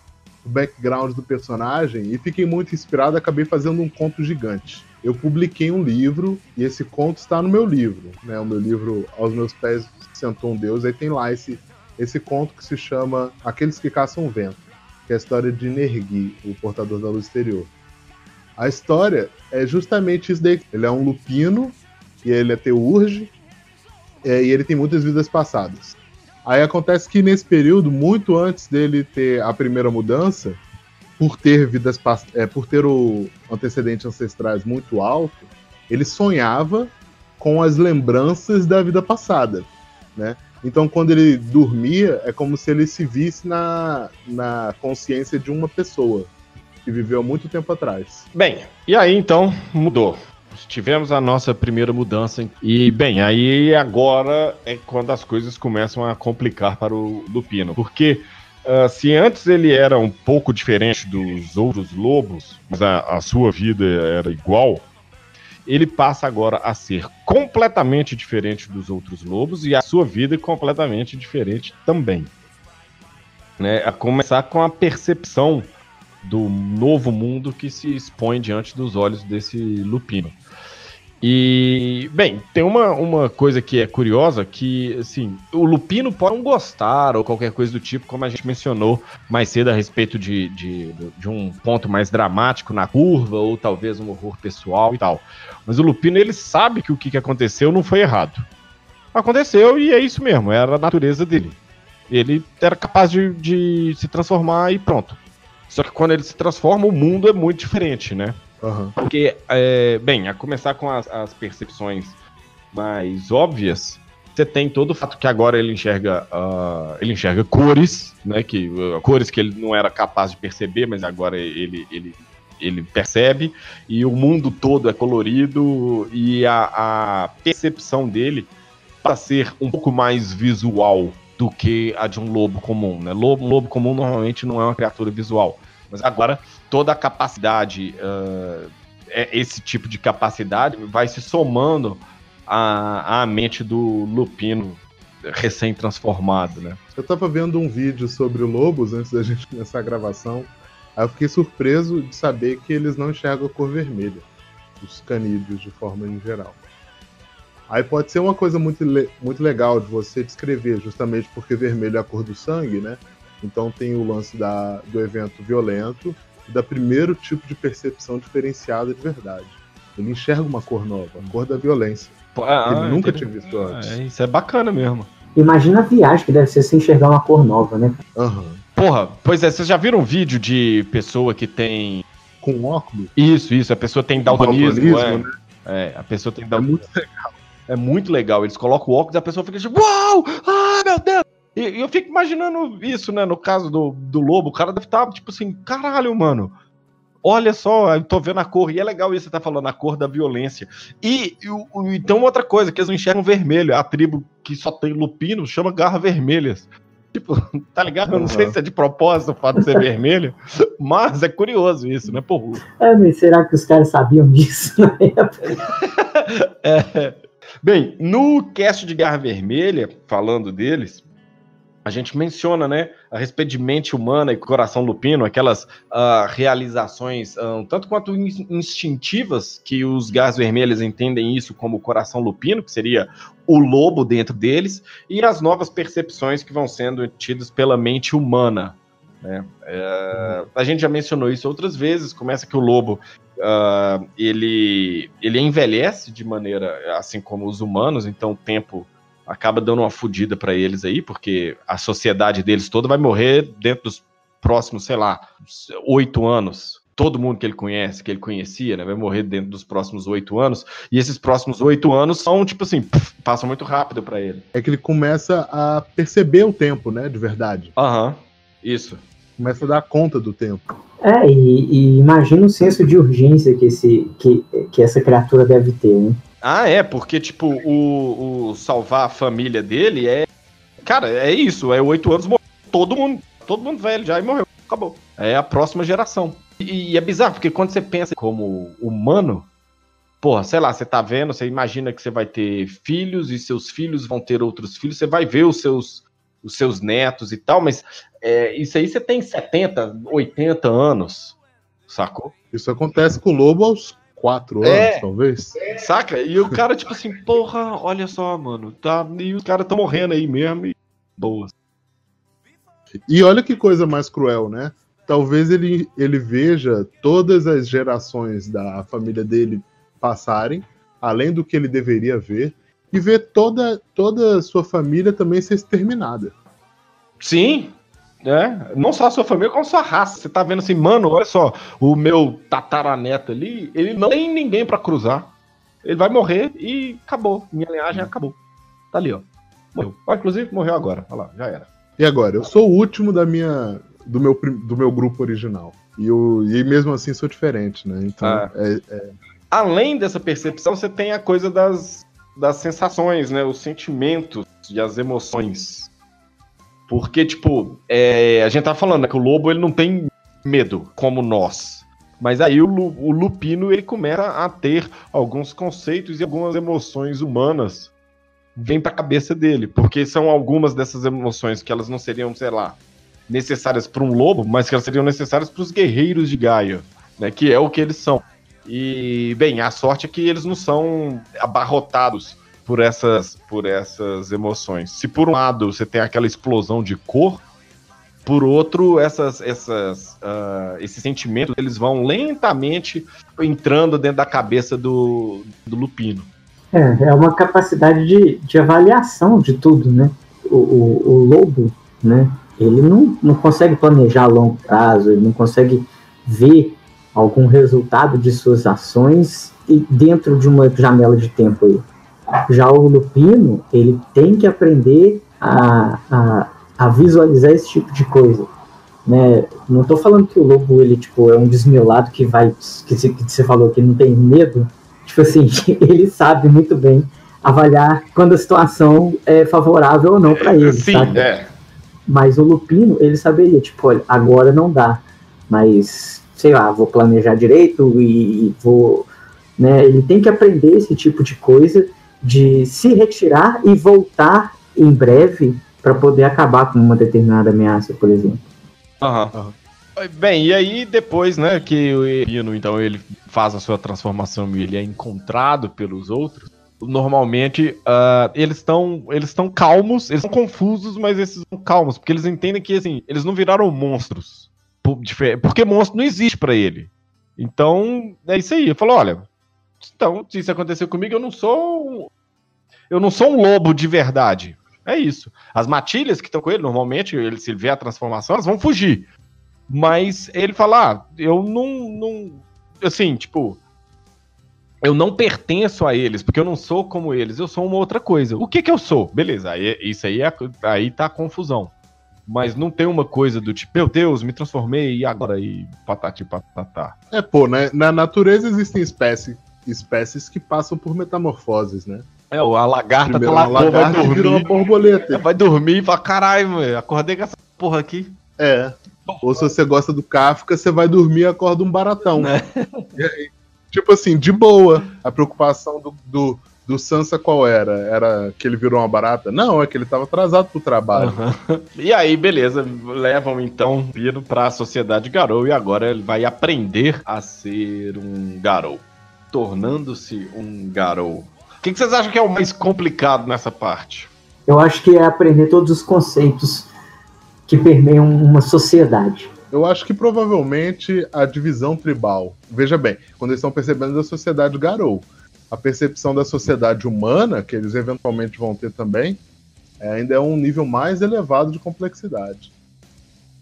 background do personagem e fiquei muito inspirado, acabei fazendo um conto gigante. Eu publiquei um livro e esse conto está no meu livro, né? O meu livro Aos Meus Pés Sentou um Deus. Aí tem lá esse conto que se chama Aqueles que Caçam o Vento, que é a história de Nergi, o Portador da Luz Exterior. A história é justamente isso daí. Ele é um lupino e ele é teurge e ele tem muitas vidas passadas. Aí acontece que nesse período, muito antes dele ter a primeira mudança, por ter o antecedente ancestrais muito alto, ele sonhava com as lembranças da vida passada, né? Então, quando ele dormia, é como se ele se visse na consciência de uma pessoa que viveu há muito tempo atrás. Bem, e aí então mudou. Tivemos a nossa primeira mudança. E, bem, aí agora é quando as coisas começam a complicar para o lupino. Porque se antes ele era um pouco diferente dos outros lobos, mas a sua vida era igual, ele passa agora a ser completamente diferente dos outros lobos e a sua vida é completamente diferente também, né? A começar com a percepção do novo mundo que se expõe diante dos olhos desse lupino. E, bem, tem uma coisa que é curiosa, que, assim, o lupino pode não gostar ou qualquer coisa do tipo, como a gente mencionou mais cedo a respeito de um ponto mais dramático na curva, ou talvez um horror pessoal e tal. Mas o lupino, ele sabe que o que aconteceu não foi errado. Aconteceu e é isso mesmo, era a natureza dele. Ele era capaz de se transformar e pronto. Só que quando ele se transforma, o mundo é muito diferente, né? Uhum. Porque, bem, a começar com as percepções mais óbvias, você tem todo o fato que agora ele enxerga cores, né? Cores que ele não era capaz de perceber, mas agora ele percebe, e o mundo todo é colorido, e a percepção dele passa a ser um pouco mais visual do que a de um lobo comum, né? Lobo comum normalmente não é uma criatura visual. Mas agora, toda a capacidade, esse tipo de capacidade vai se somando à mente do lupino recém-transformado, né? Eu tava vendo um vídeo sobre lobos antes da gente começar a gravação. Aí eu fiquei surpreso de saber que eles não enxergam a cor vermelha, os canídeos de forma em geral. Aí pode ser uma coisa muito, muito legal de você descrever, justamente porque vermelho é a cor do sangue, né? Então tem o lance do evento violento, da primeiro tipo de percepção diferenciada de verdade. Ele enxerga uma cor nova, a cor da violência. Ele nunca tinha visto antes. Isso é bacana mesmo. Imagina a viagem que deve ser se enxergar uma cor nova, né? Uhum. Porra, pois é, vocês já viram um vídeo de pessoa que tem... Com óculos? Isso, a pessoa tem daltonismo, né? A pessoa tem daltonismo. É muito legal. É muito legal, eles colocam o óculos e a pessoa fica tipo, uau, ah, meu Deus! E eu fico imaginando isso, né? No caso do lobo, o cara deve estar tipo assim, caralho, mano, olha só, eu tô vendo a cor, e é legal isso que você tá falando, a cor da violência. E tem outra coisa, que eles não enxergam vermelho, a tribo que só tem lupino chama Garra Vermelhas. Tipo, tá ligado? Eu não sei se é de propósito o fato de ser vermelho, mas é curioso isso, né, porra? Mas será que os caras sabiam disso na época? Bem, no cast de Garra Vermelha, falando deles, a gente menciona, né, a respeito de mente humana e coração lupino, aquelas realizações tanto quanto instintivas, que os Garras Vermelhas entendem isso como coração lupino, que seria o lobo dentro deles, e as novas percepções que vão sendo tidas pela mente humana, né? A gente já mencionou isso outras vezes. Começa que o lobo ele envelhece de maneira assim como os humanos, então o tempo acaba dando uma fodida pra eles aí, porque a sociedade deles toda vai morrer dentro dos próximos, sei lá, 8 anos. Todo mundo que ele conhece, que ele conhecia, né, vai morrer dentro dos próximos 8 anos. E esses próximos 8 anos são, tipo assim, passam muito rápido pra ele. É que ele começa a perceber o tempo, né, de verdade. Aham, isso. Começa a dar conta do tempo. E imagina o senso de urgência que essa criatura deve ter, né? Porque, tipo, o salvar a família dele é Cara, é isso. É 8 anos, morreu. Todo mundo velho já e morreu. Acabou. É a próxima geração. E é bizarro, porque quando você pensa como humano, porra, sei lá, você tá vendo, você imagina que você vai ter filhos e seus filhos vão ter outros filhos, você vai ver os seus netos e tal, mas isso aí você tem 70, 80 anos, sacou? Isso acontece com o lobo aos 4 anos, talvez. Saca? E o cara, tipo assim, porra, olha só, mano, tá, e os caras tão morrendo aí mesmo e boas. E olha que coisa mais cruel, né? Talvez ele veja todas as gerações da família dele passarem, além do que ele deveria ver, e ver toda a sua família também ser exterminada. Sim, né? Não só a sua família, como a sua raça. Você tá vendo assim, mano, olha só, o meu tataraneto ali, ele não tem ninguém pra cruzar. Ele vai morrer e acabou. Minha linhagem acabou. Tá ali, ó. Morreu. Ó, inclusive, morreu agora. Olha lá, já era. E agora? Eu sou o último do meu grupo original. E mesmo assim sou diferente, né? Então, Além dessa percepção, você tem a coisa das sensações, né? Os sentimentos e as emoções. Porque, tipo, a gente tá falando, né, que o lobo, ele não tem medo, como nós. Mas aí o lupino, ele começa a ter alguns conceitos e algumas emoções humanas vêm pra cabeça dele. Porque são algumas dessas emoções que elas não seriam, sei lá, necessárias para um lobo, mas que elas seriam necessárias para os guerreiros de Gaia, né? Que é o que eles são. E, bem, a sorte é que eles não são abarrotados por essas emoções. Se por um lado você tem aquela explosão de cor, por outro, esses sentimentos, eles vão lentamente entrando dentro da cabeça do lupino. É uma capacidade de avaliação de tudo, né? O lobo, né? Ele não consegue planejar a longo prazo, ele não consegue ver algum resultado de suas ações e dentro de uma janela de tempo aí. Já o lupino, ele tem que aprender a visualizar esse tipo de coisa, né? Não tô falando que o lobo, ele tipo, é um desmiolado que você falou que não tem medo, tipo assim, ele sabe muito bem avaliar quando a situação é favorável ou não para ele, sim, sabe? Mas o lupino, ele saberia, tipo, olha, agora não dá, mas sei lá, vou planejar direito e vou, né, ele tem que aprender esse tipo de coisa, de se retirar e voltar em breve para poder acabar com uma determinada ameaça, por exemplo. Bem, e aí depois, né, que o Elino, então, ele faz a sua transformação e ele é encontrado pelos outros, normalmente eles estão calmos, eles estão confusos, mas eles estão calmos, porque eles entendem que, assim, eles não viraram monstros. Porque monstro não existe pra ele. Então, é isso aí. Eu falo, olha, então, se isso aconteceu comigo, eu não sou um lobo de verdade. É isso. As matilhas que estão com ele, normalmente, se ele vê a transformação, elas vão fugir. Mas ele fala, eu não pertenço a eles, porque eu não sou como eles, eu sou uma outra coisa. O que eu sou? Beleza, aí tá a confusão. Mas não tem uma coisa do tipo, meu Deus, me transformei e agora? E patati patatá. Né? Na natureza existem espécies que passam por metamorfoses, né? A lagarta vai dormir, virou uma borboleta. Vai dormir e fala, caralho, velho, acordei com essa porra aqui. Ou se você gosta do Kafka, você vai dormir e acorda um baratão. Né? Tipo assim, de boa. A preocupação do Sansa qual era? Era que ele virou uma barata? Não, é que ele tava atrasado pro trabalho. E aí, beleza, levam então o Pino pra sociedade Garou e agora ele vai aprender a ser um Garou. Tornando-se um Garou. O que vocês acham que é o mais complicado nessa parte? Eu acho que é aprender todos os conceitos que permeiam uma sociedade. Eu acho que provavelmente a divisão tribal. Veja bem, quando eles estão percebendo a sociedade Garou, a percepção da sociedade humana, que eles eventualmente vão ter também, ainda é um nível mais elevado de complexidade.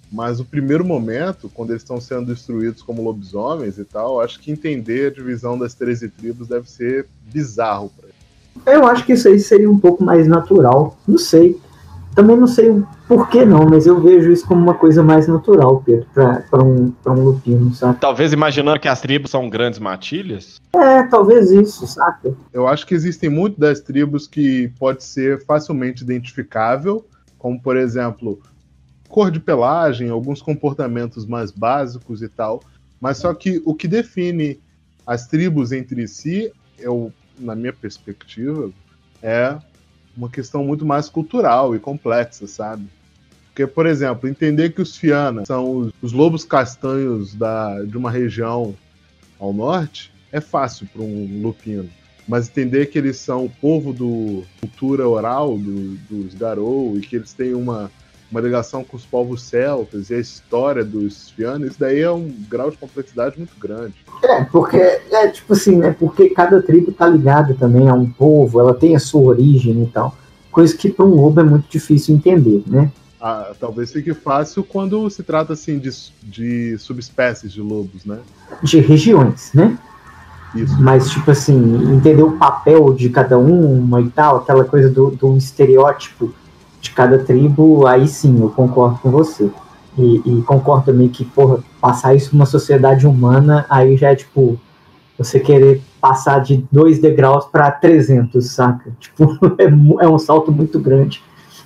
Mas o primeiro momento, quando eles estão sendo instruídos como lobisomens e tal, acho que entender a divisão das 13 tribos deve ser bizarro para eles. Eu acho que isso aí seria um pouco mais natural, não sei. Também não sei o porquê não, mas eu vejo isso como uma coisa mais natural, Pedro, para um lupino, sabe? Talvez imaginando que as tribos são grandes matilhas? Talvez isso, sabe? Eu acho que existem muitas das tribos que pode ser facilmente identificável, como por exemplo, cor de pelagem, alguns comportamentos mais básicos e tal, mas só que o que define as tribos entre si, na minha perspectiva, é uma questão muito mais cultural e complexa, sabe? Porque, por exemplo, entender que os Fianna são os lobos castanhos de uma região ao norte é fácil para um lupino. Mas entender que eles são o povo da cultura oral dos Garou e que eles têm uma ligação com os povos celtas e a história dos Fianna, isso daí é um grau de complexidade muito grande. Porque é tipo assim, né? Porque cada tribo tá ligada também a um povo, ela tem a sua origem e tal. Coisa que para um lobo é muito difícil entender, né? Talvez fique fácil quando se trata assim de subespécies de lobos, né? De regiões, né? Isso. Mas, tipo assim, entender o papel de cada uma e tal, aquela coisa do estereótipo de cada tribo, aí sim, eu concordo com você. E concordo também que, porra, passar isso numa sociedade humana, aí já é, tipo, você querer passar de 2 degraus para 300, saca? Tipo, é um salto muito grande.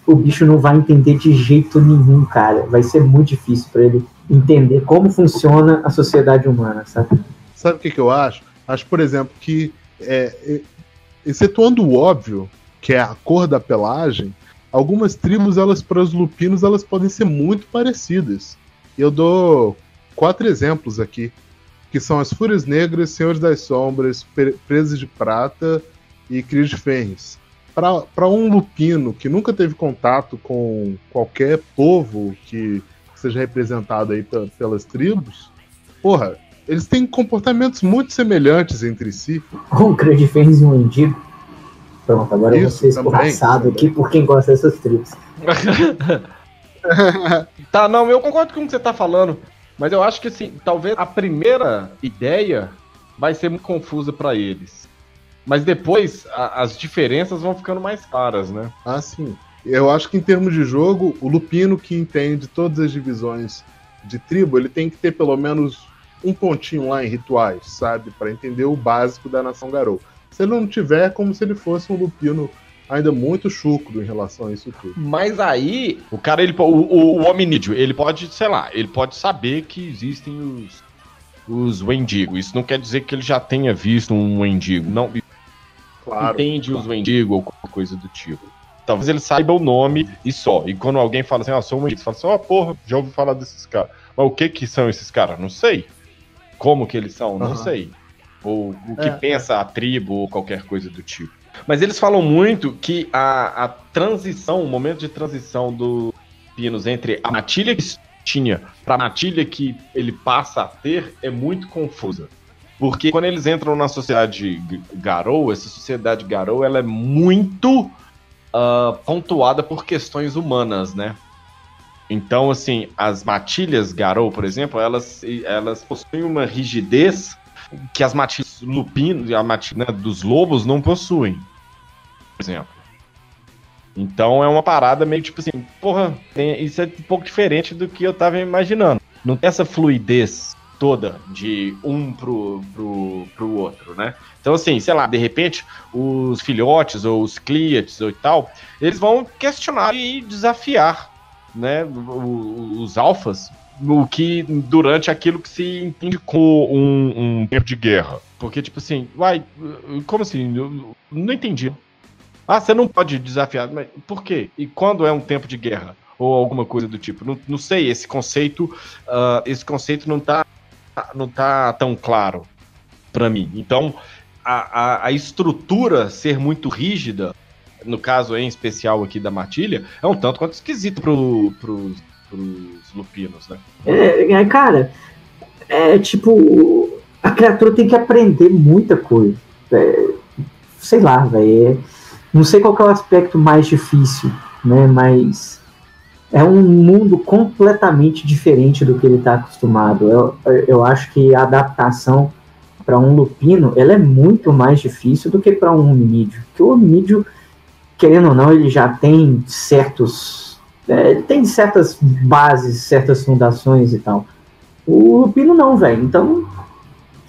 O bicho não vai entender de jeito nenhum, cara. Vai ser muito difícil para ele entender como funciona a sociedade humana, sabe? Sabe o que eu acho? Acho, por exemplo, que, excetuando o óbvio, que é a cor da pelagem, algumas tribos, para os lupinos, elas podem ser muito parecidas. Eu dou 4 exemplos aqui, que são as Fúrias Negras, Senhores das Sombras, Presas de Prata e Crias de Fênix. Para um lupino que nunca teve contato com qualquer povo que seja representado aí pelas tribos, porra, eles têm comportamentos muito semelhantes entre si. Um Cria de Fênix e um Wendigo. Pronto, agora eu vou ser escorraçado aqui por quem gosta dessas tribos. Tá, não, eu concordo com o que você tá falando, mas eu acho que assim, talvez a primeira ideia vai ser muito confusa para eles. Mas depois, as diferenças vão ficando mais claras, né? Sim. Eu acho que em termos de jogo, o lupino que entende todas as divisões de tribo, ele tem que ter pelo menos um pontinho lá em rituais, sabe? Para entender o básico da Nação Garou. Se ele não tiver, é como se ele fosse um lupino ainda muito chucro em relação a isso tudo. Mas aí, o cara, o hominídeo, ele pode, sei lá, ele pode saber que existem os Wendigo. Isso não quer dizer que ele já tenha visto um Wendigo. Não. Claro, entende os Wendigo ou qualquer coisa do tipo. Talvez ele saiba o nome e só. E quando alguém fala assim, sou um Wendigo, você fala assim, porra, já ouvi falar desses caras. Mas o que são esses caras? Não sei. Como que eles são? Não sei. Ou o que pensa a tribo ou qualquer coisa do tipo. Mas eles falam muito que a transição, o momento de transição dos pinos entre a matilha que tinha para a matilha que ele passa a ter é muito confusa. Porque quando eles entram na sociedade Garou, essa sociedade Garou, ela é muito pontuada por questões humanas, né? Então, assim, as matilhas Garou, por exemplo, elas possuem uma rigidez que as matilhas lupinas, a matilha dos lobos não possuem, por exemplo. Então é uma parada meio tipo assim, porra, isso é um pouco diferente do que eu tava imaginando. Não tem essa fluidez toda, de um pro outro, né? Então, assim, sei lá, de repente, os filhotes ou os cliaths ou tal, eles vão questionar e desafiar, né, os alfas, o que, durante aquilo que se entende com um tempo de guerra. Porque, tipo assim, como assim? Eu não entendi. Você não pode desafiar, mas por quê? E quando é um tempo de guerra? Ou alguma coisa do tipo. Não sei, esse conceito não tá tão claro para mim. Então, a estrutura ser muito rígida, no caso em especial aqui da matilha, é um tanto quanto esquisito pros lupinos, né? Cara, tipo, a criatura tem que aprender muita coisa. Sei lá, velho. Não sei qual que é o aspecto mais difícil, né? Mas é um mundo completamente diferente do que ele está acostumado. Eu acho que a adaptação para um lupino, ela é muito mais difícil do que para um hominídeo. Porque o hominídeo, querendo ou não, ele já tem certas bases, certas fundações e tal. O lupino não, velho. Então,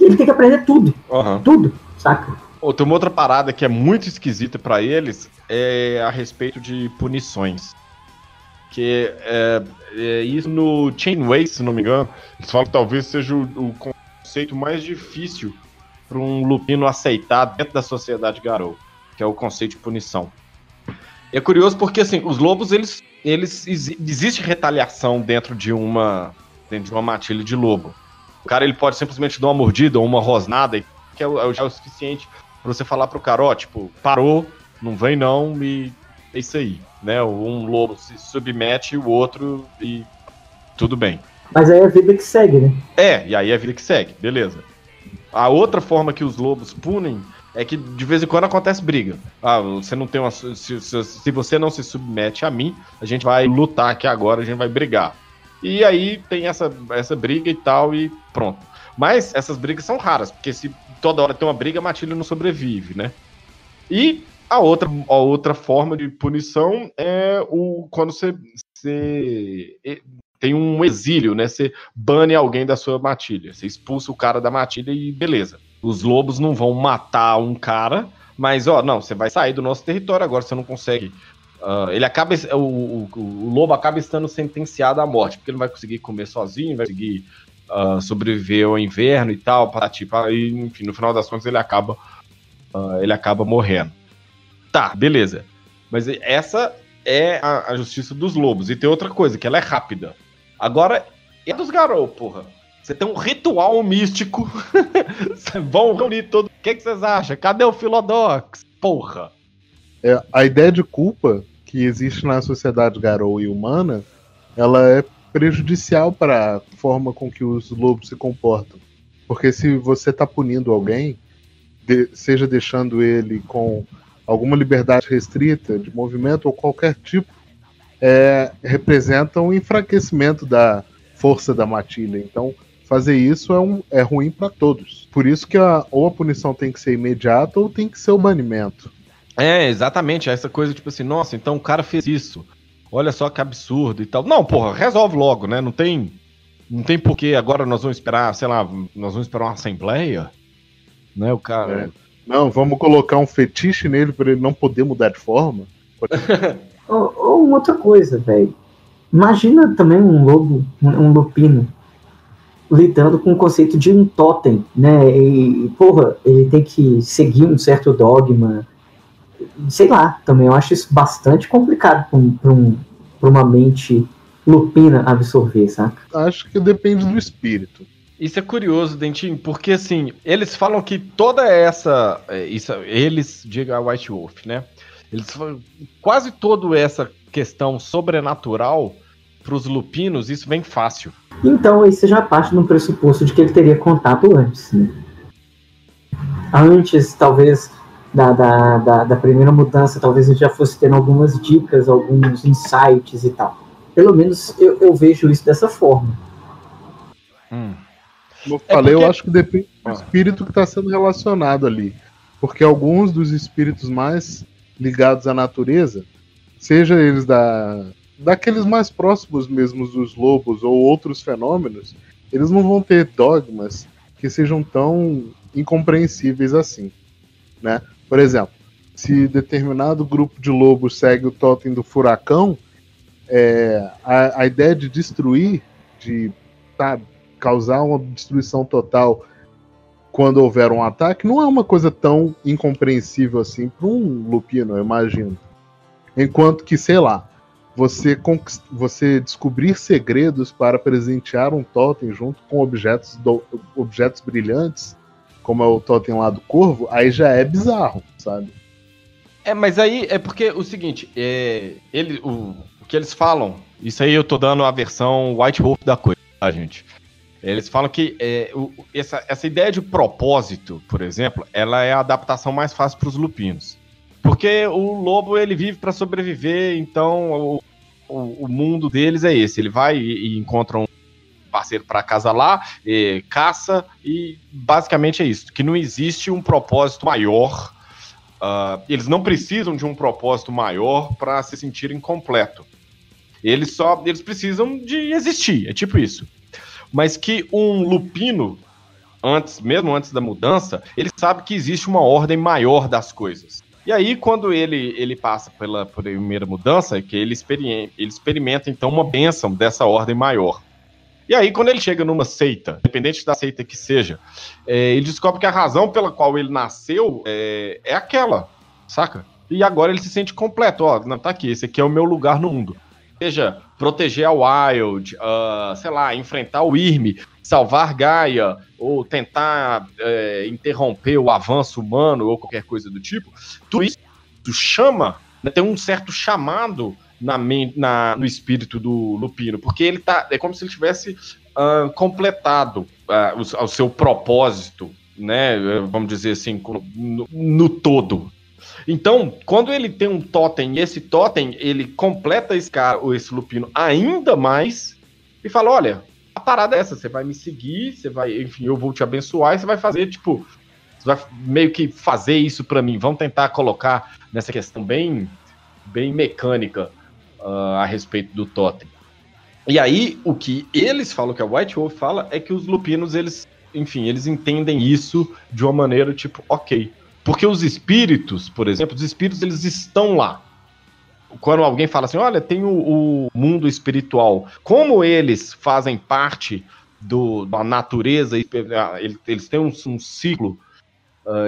ele tem que aprender tudo. Uhum. Tudo, saca? Tem uma outra parada que é muito esquisita para eles, é a respeito de punições. que é isso no Changing Ways, se não me engano, eles falam que talvez seja o conceito mais difícil para um lupino aceitar dentro da sociedade Garou, que é o conceito de punição. É curioso porque assim, os lobos, eles existe retaliação dentro de uma matilha de lobo. O cara ele pode simplesmente dar uma mordida ou uma rosnada, que é o suficiente para você falar pro cara, ó, tipo, parou, não vem não, e é isso aí, né? Um lobo se submete, o outro, e tudo bem. Mas aí é a vida que segue, né? É, e aí é a vida que segue, beleza. A outra forma que os lobos punem é que de vez em quando acontece briga. Ah, você não tem uma. Se você não se submete a mim, a gente vai lutar aqui agora, a gente vai brigar. E aí tem essa briga e tal, e pronto. Mas essas brigas são raras, porque se toda hora tem uma briga, a matilha não sobrevive, né? E a outra forma de punição é quando você tem um exílio, né? Você bane alguém da sua matilha, você expulsa o cara da matilha e beleza. Os lobos não vão matar um cara, mas, ó, não, você vai sair do nosso território agora, você não consegue. O lobo acaba estando sentenciado à morte, porque ele não vai conseguir comer sozinho, vai conseguir sobreviver ao inverno e tal, para tipo, aí, enfim, no final das contas ele acaba morrendo. Tá, beleza. Mas essa é a justiça dos lobos. E tem outra coisa, que ela é rápida. Agora, é dos Garou, porra. Você tem um ritual místico. Vão reunir todo. O que vocês acham? Cadê o Filodox? Porra. É, a ideia de culpa que existe na sociedade Garou e humana, ela é prejudicial para a forma com que os lobos se comportam. Porque se você está punindo alguém, seja deixando ele com alguma liberdade restrita de movimento ou qualquer tipo, representa um enfraquecimento da força da matilha. Então, fazer isso é ruim para todos. Por isso que ou a punição tem que ser imediata ou tem que ser o banimento. É, exatamente, essa coisa tipo assim, nossa, então o cara fez isso, olha só que absurdo e tal. Não, porra, resolve logo, né, não tem porquê, agora nós vamos esperar, sei lá, nós vamos esperar uma assembleia, né, o cara... Não, vamos colocar um fetiche nele pra ele não poder mudar de forma? Ou outra coisa, velho, imagina também um lobo, um lupino, lidando com o conceito de um totem, né, e porra, ele tem que seguir um certo dogma... Sei lá, também eu acho isso bastante complicado para uma mente lupina absorver, saca? Acho que depende do espírito. Isso é curioso, Dentinho, porque assim, eles falam que toda essa... eles, diga a White Wolf, né? Eles falam, quase toda essa questão sobrenatural para os lupinos, isso vem fácil. Então, isso já parte do pressuposto de que ele teria contato antes, né? Antes, talvez... Da primeira mudança, talvez a gente já fosse tendo algumas dicas, alguns insights e tal. Pelo menos eu vejo isso dessa forma. Como eu falei, porque... eu acho que depende do espírito que está sendo relacionado ali. Porque alguns dos espíritos mais ligados à natureza, seja eles daqueles mais próximos mesmo dos lobos ou outros fenômenos, eles não vão ter dogmas que sejam tão incompreensíveis assim, né? Por exemplo, se determinado grupo de lobos segue o totem do furacão, a ideia de destruir, de causar uma destruição total quando houver um ataque, não é uma coisa tão incompreensível assim para um lupino, eu imagino. Enquanto que, sei lá, você descobrir segredos para presentear um totem junto com objetos brilhantes, como é o totem lá do corvo, aí já é bizarro, sabe? É, mas aí é porque o seguinte, o que eles falam, isso aí eu tô dando a versão White Wolf da coisa, tá, gente? Eles falam que essa ideia de propósito, por exemplo, ela é a adaptação mais fácil pros lupinos. Porque o lobo, ele vive para sobreviver, então o mundo deles é esse, ele vai e encontra um parceiro para casa lá, caça, e basicamente é isso, que não existe um propósito maior, eles não precisam de um propósito maior para se sentirem completo, eles precisam de existir, é tipo isso. Mas que um lupino, mesmo antes da mudança, ele sabe que existe uma ordem maior das coisas, E aí, quando ele passa pela primeira mudança, é que ele experimenta, então, uma bênção dessa ordem maior. E aí, quando ele chega numa seita, independente da seita que seja, ele descobre que a razão pela qual ele nasceu é aquela, saca? E agora ele se sente completo. Ó, não, tá aqui, esse aqui é o meu lugar no mundo. Seja proteger a Wild, sei lá, enfrentar o Yrme, salvar Gaia, ou tentar interromper o avanço humano, ou qualquer coisa do tipo, tudo isso chama, né, tem um certo chamado no espírito do Lupino, porque ele tá, é como se ele tivesse completado o seu propósito, né, vamos dizer assim, no todo. Então, quando ele tem um totem, e esse totem, ele completa esse Lupino ainda mais e fala, olha, a parada é essa, você vai me seguir, você vai, enfim, eu vou te abençoar e você vai fazer, tipo, você vai meio que fazer isso pra mim. Vamos tentar colocar nessa questão bem, bem mecânica a respeito do totem. E aí, o que eles falam, que a White Wolf fala, é que os Lupinos, eles, enfim, eles entendem isso de uma maneira, tipo, ok. Porque os espíritos, por exemplo, os espíritos, eles estão lá. Quando alguém fala assim, olha, tem o mundo espiritual. Como eles fazem parte da natureza, eles têm um ciclo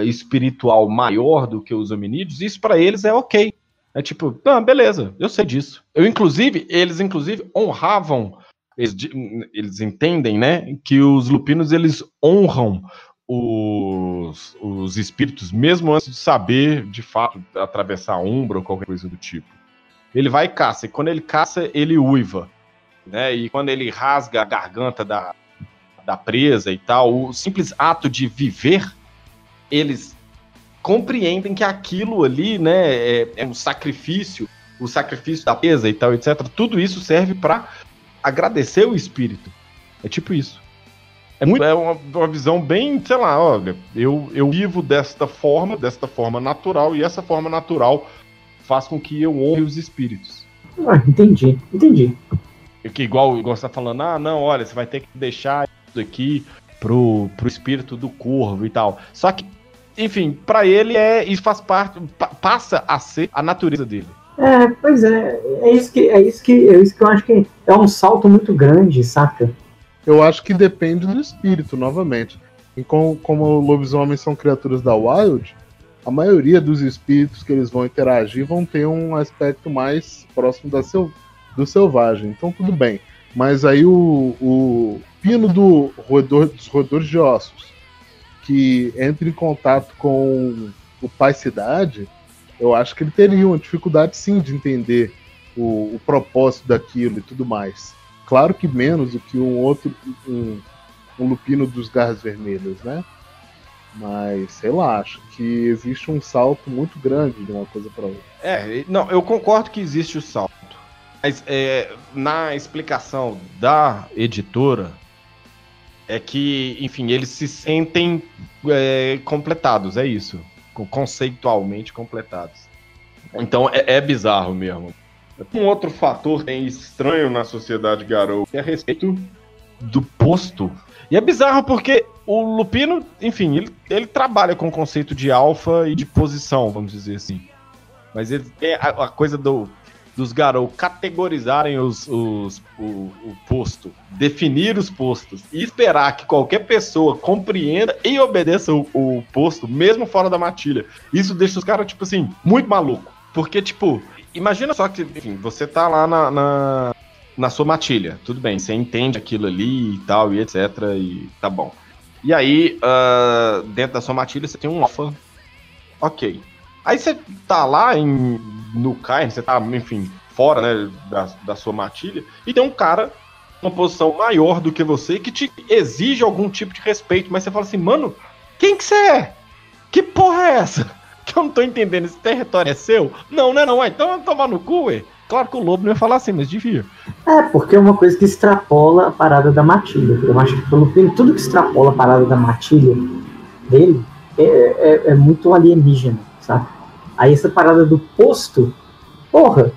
espiritual maior do que os hominídeos, isso para eles é ok. É tipo, ah, beleza, eu sei disso. Eles, inclusive, honravam, eles entendem, né, que os lupinos, eles honram os espíritos, mesmo antes de saber, de fato, atravessar a Umbra ou qualquer coisa do tipo. Ele vai e caça, e quando ele caça, ele uiva, né? E quando ele rasga a garganta da presa e tal, o simples ato de viver, eles compreendem que aquilo ali, né, é um sacrifício, o sacrifício da presa e tal, etc. Tudo isso serve para agradecer o espírito. É tipo isso. É uma visão bem, sei lá, olha, eu vivo desta forma natural, e essa forma natural faz com que eu honre os espíritos. Ah, entendi. Que igual você tá falando, ah, não, olha, você vai ter que deixar isso aqui pro espírito do corvo e tal. Só que, enfim, pra ele isso faz parte, passa a ser a natureza dele. É, pois é, é isso que eu acho que é um salto muito grande, saca? Eu acho que depende do espírito, novamente. E como lobisomens são criaturas da Wild, a maioria dos espíritos que eles vão interagir vão ter um aspecto mais próximo do selvagem. Então, tudo bem. Mas aí o pino dos roedores de ossos, que entra em contato com o pai-cidade, eu acho que ele teria uma dificuldade, sim, de entender o propósito daquilo e tudo mais. Claro que menos do que um lupino dos garras vermelhas, né? Mas, sei lá, acho que existe um salto muito grande de uma coisa para outra. Não, eu concordo que existe o salto. Mas na explicação da editora, é que, enfim, eles se sentem completados, é isso. Conceitualmente completados. Então, é bizarro mesmo. Um outro fator bem estranho na sociedade Garou é a respeito do posto. E é bizarro porque o Lupino, enfim, ele trabalha com o conceito de alfa e de posição, vamos dizer assim. Mas ele tem a coisa dos Garou categorizarem o posto, definir os postos e esperar que qualquer pessoa compreenda e obedeça o posto, mesmo fora da matilha. Isso deixa os caras, tipo assim, muito maluco. Porque, tipo... Imagina só que, enfim, você tá lá na sua matilha, tudo bem, você entende aquilo ali e tal, e etc, e tá bom. E aí, dentro da sua matilha, você tem um alfa, ok. Aí você tá lá no cairn, você tá, enfim, fora, né, da sua matilha, e tem um cara numa posição maior do que você, que te exige algum tipo de respeito, mas você fala assim, mano, quem que você é? Que porra é essa? Que eu não tô entendendo, esse território é seu? Não, né, não, então eu tomar no cu, ué. Claro que o lobo não ia falar assim, mas devia. É, porque é uma coisa que extrapola a parada da matilha. Eu acho que pelo menos tudo que extrapola a parada da matilha dele é muito alienígena, sabe? Aí essa parada do posto, porra!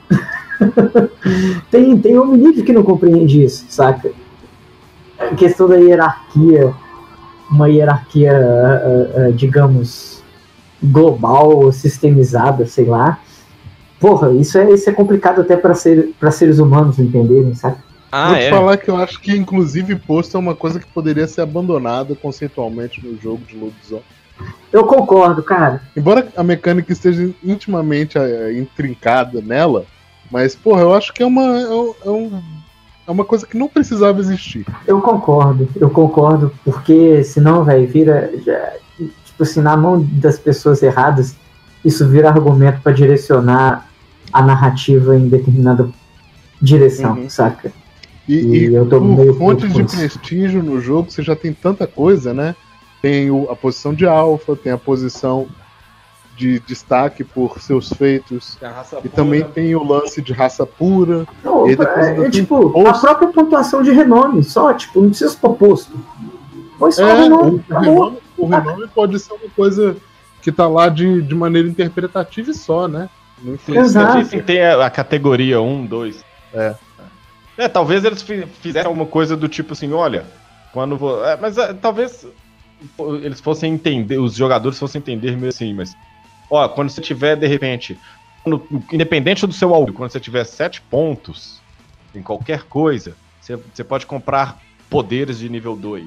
tem hominídeo que não compreende isso, saca? A questão da hierarquia, uma hierarquia, digamos... global, sistemizada, sei lá. Porra, isso é complicado até para seres humanos entenderem, sabe? Ah, vou te falar que eu acho que, inclusive, posto é uma coisa que poderia ser abandonada conceitualmente no jogo de lobisomem. Eu concordo, cara. Embora a mecânica esteja intimamente intrincada nela, mas, porra, eu acho que é uma coisa que não precisava existir. Eu concordo, porque senão, velho, vira... tipo assim, na mão das pessoas erradas, isso vira argumento pra direcionar a narrativa em determinada direção, saca? E eu tô meio fontes de prestígio no jogo, você já tem tanta coisa, né? Tem a posição de alfa, tem a posição de destaque por seus feitos, e também tem o lance de raça pura. Não, a própria pontuação de renome, só, tipo, não precisa pôr posto. Pois só o renome pode ser uma coisa que tá lá de maneira interpretativa e só, né? Não influencia. Tem a categoria 1, 2. Talvez eles fizessem alguma coisa do tipo assim, olha, quando vou... talvez... eles fossem entender, os jogadores fossem entender mesmo assim, mas ó, quando você tiver de repente, independente do seu alvo, quando você tiver 7 pontos em qualquer coisa, você pode comprar poderes de nível 2,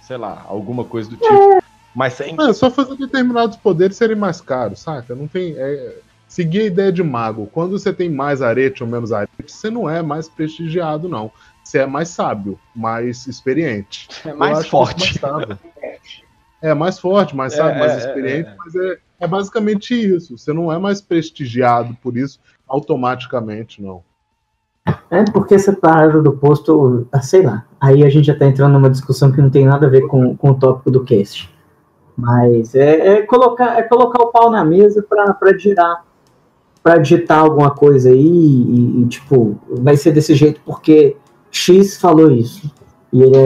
sei lá, alguma coisa do tipo, mas sem... só fazer determinados poderes serem mais caros, saca? Não tem, seguir a ideia de mago, quando você tem mais arete ou menos arete, você não é mais prestigiado, não. Você é mais sábio, mais experiente. É mais forte. Mais sábio, mais experiente, mas é basicamente isso. Você não é mais prestigiado por isso automaticamente, não. É porque essa parada do posto, sei lá, aí a gente já tá entrando numa discussão que não tem nada a ver com o tópico do cast. Mas é colocar o pau na mesa pra girar. Pra digitar alguma coisa aí e tipo, vai ser desse jeito porque X falou isso. E ele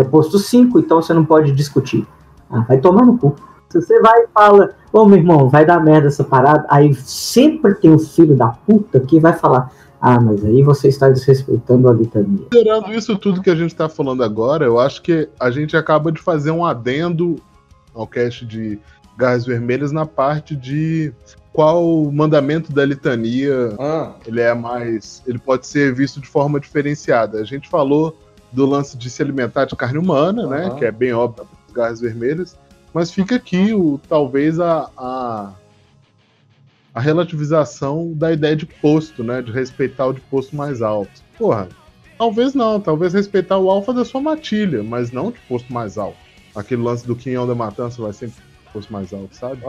é posto 5, então você não pode discutir. Ah, vai tomar no cu. Se você vai e fala, ô meu irmão, vai dar merda essa parada, aí sempre tem um filho da puta que vai falar, mas aí você está desrespeitando a litania. Considerando isso tudo que a gente está falando agora, eu acho que a gente acaba de fazer um adendo ao cast de Garras Vermelhas na parte de... qual mandamento da litania ele é mais... ele pode ser visto de forma diferenciada. A gente falou do lance de se alimentar de carne humana, né? Que é bem óbvio para as Garras Vermelhas. Mas fica aqui talvez a relativização da ideia de posto, né? De respeitar o de posto mais alto. Porra, talvez não. Talvez respeitar o alfa da sua matilha, mas não de posto mais alto. Aquele lance do quinhão da matança vai sempre de posto mais alto, sabe?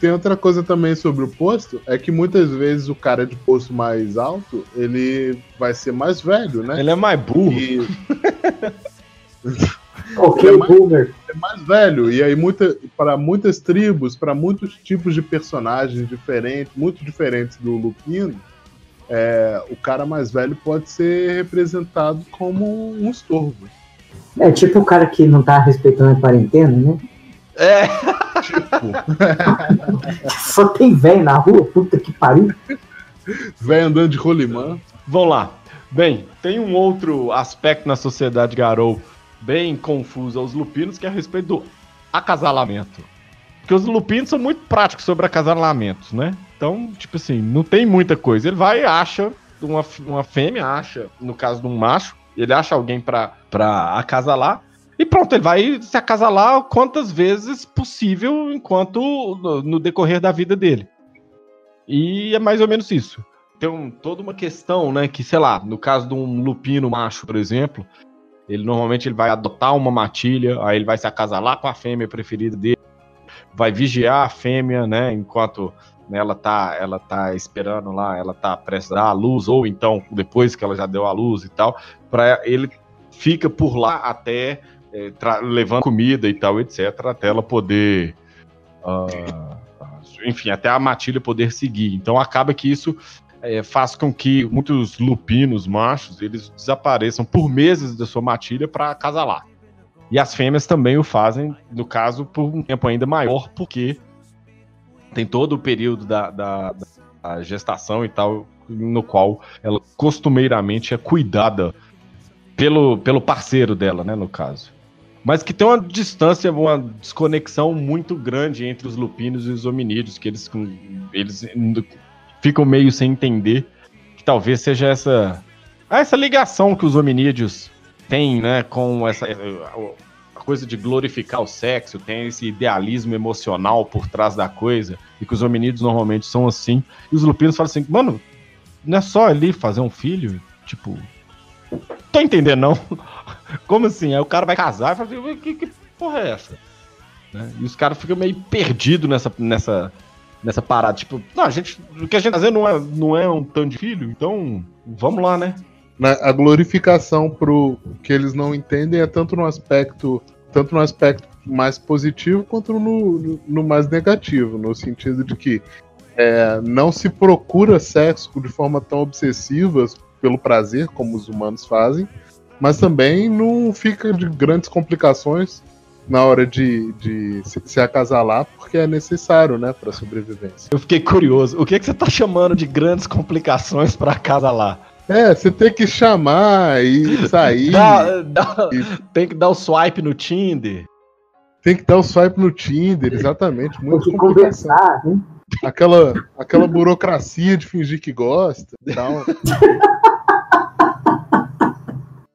Tem outra coisa também sobre o posto, é que muitas vezes o cara de posto mais alto, ele vai ser mais velho, né? Ele é mais burro. É mais velho, e aí para muitas tribos, para muitos tipos de personagens diferentes, muito diferentes do Lupino, o cara mais velho pode ser representado como um estorvo. É tipo o cara que não tá respeitando a quarentena, né? Só tem velho na rua, puta que pariu. Velho andando de rolimã. Vamos lá. Bem, tem um outro aspecto na sociedade Garou bem confuso aos lupinos, que é a respeito do acasalamento. Porque os lupinos são muito práticos sobre acasalamentos, né? Então, tipo assim, não tem muita coisa. Ele vai e acha uma fêmea, acha, no caso de um macho, ele acha alguém pra acasalar. E pronto, ele vai se acasalar quantas vezes possível enquanto no decorrer da vida dele. E é mais ou menos isso. Tem toda uma questão, né, que, sei lá, no caso de um lupino macho, por exemplo, ele normalmente ele vai adotar uma matilha, aí ele vai se acasalar com a fêmea preferida dele, vai vigiar a fêmea, né, enquanto ela tá esperando lá, ela tá prestes a dar a luz, ou então depois que ela já deu a luz e tal, pra ele fica por lá até... levando comida e tal, etc, até ela poder enfim, até a matilha poder seguir. Então acaba que isso faz com que muitos lupinos machos, eles desapareçam por meses da sua matilha para acasalar. E as fêmeas também o fazem, no caso, por um tempo ainda maior, porque tem todo o período da gestação e tal, no qual ela costumeiramente é cuidada pelo parceiro dela, né, no caso. Mas que tem uma distância, uma desconexão muito grande entre os lupinos e os hominídeos, que eles ficam meio sem entender, que talvez seja essa ligação que os hominídeos têm, né, com essa a coisa de glorificar o sexo, tem esse idealismo emocional por trás da coisa, e que os hominídeos normalmente são assim, e os lupinos falam assim, mano, não é só ali fazer um filho, tipo, tô entendendo não. Como assim? Aí o cara vai casar e fala assim, que porra é essa? Né? E os caras ficam meio perdidos nessa parada. Tipo, não, o que a gente tá fazendo não é um tanto de filho, então vamos lá, né? A glorificação pro que eles não entendem é tanto no aspecto mais positivo quanto no mais negativo, no sentido de que não se procura sexo de forma tão obsessiva pelo prazer, como os humanos fazem, mas também não fica de grandes complicações na hora de se acasalar, porque é necessário, né, para sobrevivência. Eu fiquei curioso, o que, que você tá chamando de grandes complicações para acasalar? Você tem que chamar e sair. Tem que dar o swipe no Tinder. Tem que dar o swipe no Tinder, exatamente. Muito complicação. Aquela burocracia de fingir que gosta. Tal.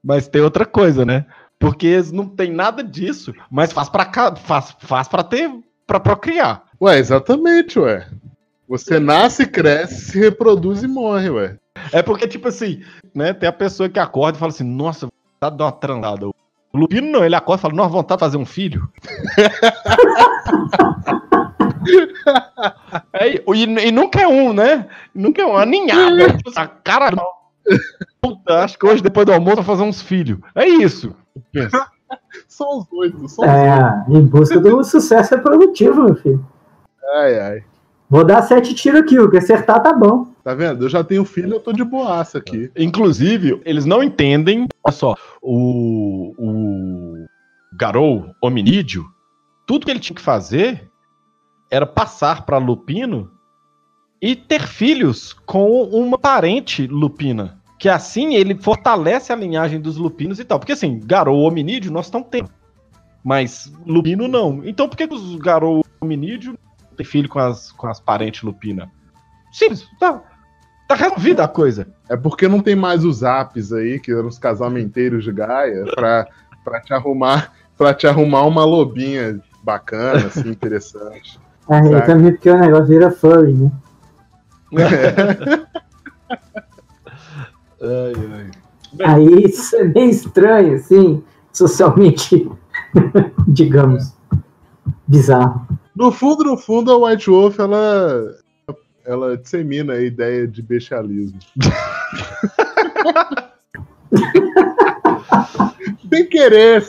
Mas tem outra coisa, né? Porque eles não tem nada disso, mas faz pra procriar. Ué, exatamente, ué. Você nasce, cresce, se reproduz e morre, ué. É porque, tipo assim, né? Tem a pessoa que acorda e fala assim, nossa, vontade de dar uma transada. O lupino não, ele acorda e fala, nossa, vontade de fazer um filho. E nunca é um, né? Nunca é um, a ninhada. Tipo assim, caralho. Puta, acho que hoje, depois do almoço, vou fazer uns filhos. É isso. Só os oito. Em busca do sucesso é produtivo, meu filho. Ai, ai. Vou dar 7 tiros aqui, o que acertar tá bom. Tá vendo? Eu já tenho filho, eu tô de boaça aqui. Inclusive, eles não entendem, olha só, o Garou, hominídeo, tudo que ele tinha que fazer era passar pra lupino e ter filhos com uma parente lupina. Que assim ele fortalece a linhagem dos lupinos e tal. Porque assim, Garou hominídeo nós não temos. Mas lupino não. Então por que os Garou hominídeo não tem filho com as parentes lupina? Simples, tá resolvida a coisa. É porque não tem mais os apps aí, que eram os casamenteiros de Gaia, pra te arrumar uma lobinha bacana, assim, interessante. É, também porque o negócio vira furry, né? Aí isso é bem estranho, assim, socialmente, digamos, bizarro. No fundo, a White Wolf, ela dissemina a ideia de bestialismo.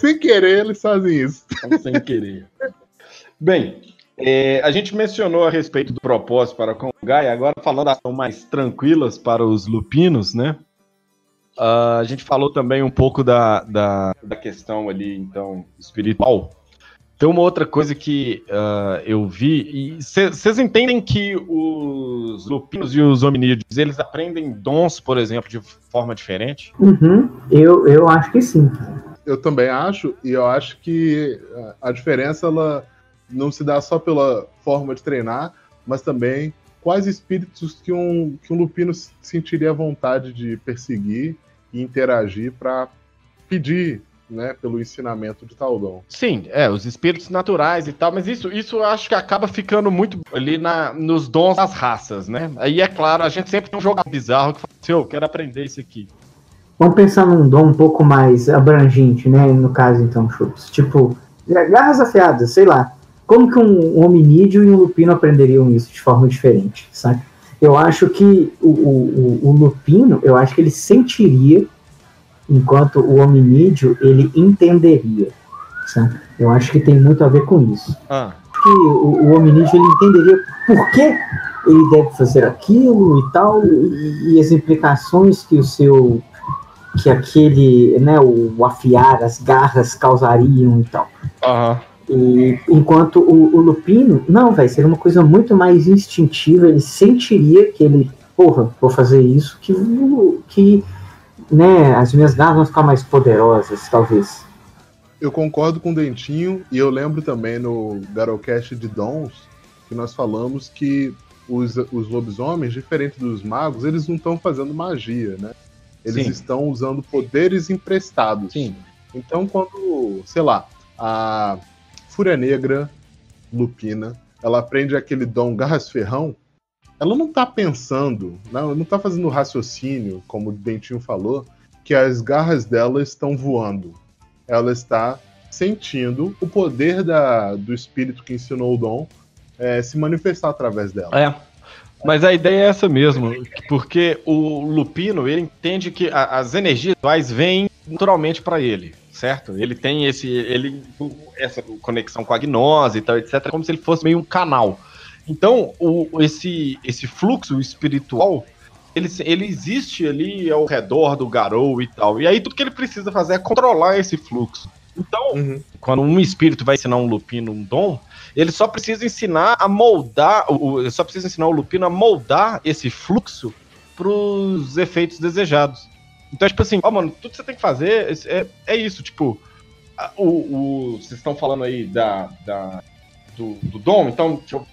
Sem querer, eles fazem isso. Sem querer. Bem, a gente mencionou a respeito do propósito para com o Gaia, agora falando das coisas mais tranquilas para os lupinos, né? A gente falou também um pouco da questão ali, então, espiritual. Tem uma outra coisa que eu vi, e vocês entendem que os lupinos e os hominídeos, eles aprendem dons, por exemplo, de forma diferente? Uhum. Eu acho que sim. Eu também acho, e eu acho que a diferença, ela não se dá só pela forma de treinar, mas também quais espíritos que um lupino sentiria vontade de perseguir e interagir para pedir, né, pelo ensinamento de tal dom. Sim, os espíritos naturais e tal, mas isso eu acho que acaba ficando muito ali nos dons das raças, né? Aí é claro, a gente sempre tem um jogador bizarro que fala assim, eu quero aprender isso aqui. Vamos pensar num dom um pouco mais abrangente, né? No caso, então, Chokos, tipo, garras afiadas, sei lá. Como que um hominídeo e um lupino aprenderiam isso de forma diferente, sabe? Eu acho que o lupino, eu acho que ele sentiria, enquanto o hominídeo, ele entenderia, sabe? Eu acho que tem muito a ver com isso. Que o hominídeo, ele entenderia por que ele deve fazer aquilo e tal, e as implicações que aquele, né, o afiar, as garras causariam e tal. E enquanto o lupino, não, velho, seria uma coisa muito mais instintiva, ele sentiria que ele, porra, vou fazer isso, que né, as minhas garras vão ficar mais poderosas, talvez. Eu concordo com o Dentinho, e eu lembro também no GarouCast de Dons, que nós falamos que os lobisomens, diferente dos magos, eles não estão fazendo magia, né? Eles Sim. estão usando poderes emprestados. Sim. Então, quando, sei lá, a Fúria Negra, Lupina, ela aprende aquele dom Garras Ferrão, ela não tá pensando, não tá fazendo raciocínio, como o Dentinho falou, que as garras dela estão voando. Ela está sentindo o poder do espírito que ensinou o dom se manifestar através dela. É, mas a ideia é essa mesmo, porque o Lupino, ele entende que as energias visuais vêm naturalmente para ele, certo? Ele tem essa conexão com a gnose e tal, etc, como se ele fosse meio um canal. Então, esse fluxo espiritual, ele existe ali ao redor do Garou e tal. E aí tudo que ele precisa fazer é controlar esse fluxo. Então, quando um espírito vai ensinar um Lupino um dom, ele só precisa ensinar a moldar, só precisa ensinar o Lupino a moldar esse fluxo para os efeitos desejados. Então, tipo assim, mano, tudo que você tem que fazer é isso, tipo, vocês estão falando aí do dom, então deixa eu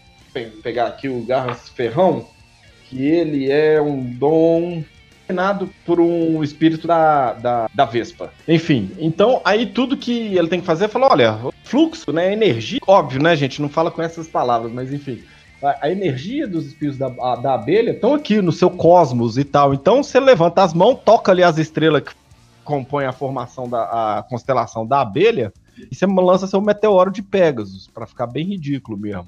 pegar aqui o Garras Ferrão, que ele é um dom treinado por um espírito da Vespa. Enfim, então aí tudo que ele tem que fazer é falar, olha, fluxo, né, energia, óbvio, né, gente, não fala com essas palavras, mas enfim, a energia dos espíritos da abelha estão aqui no seu cosmos e tal, então você levanta as mãos, toca ali as estrelas que compõem a formação a constelação da abelha, e você lança seu meteoro de Pegasus, pra ficar bem ridículo mesmo.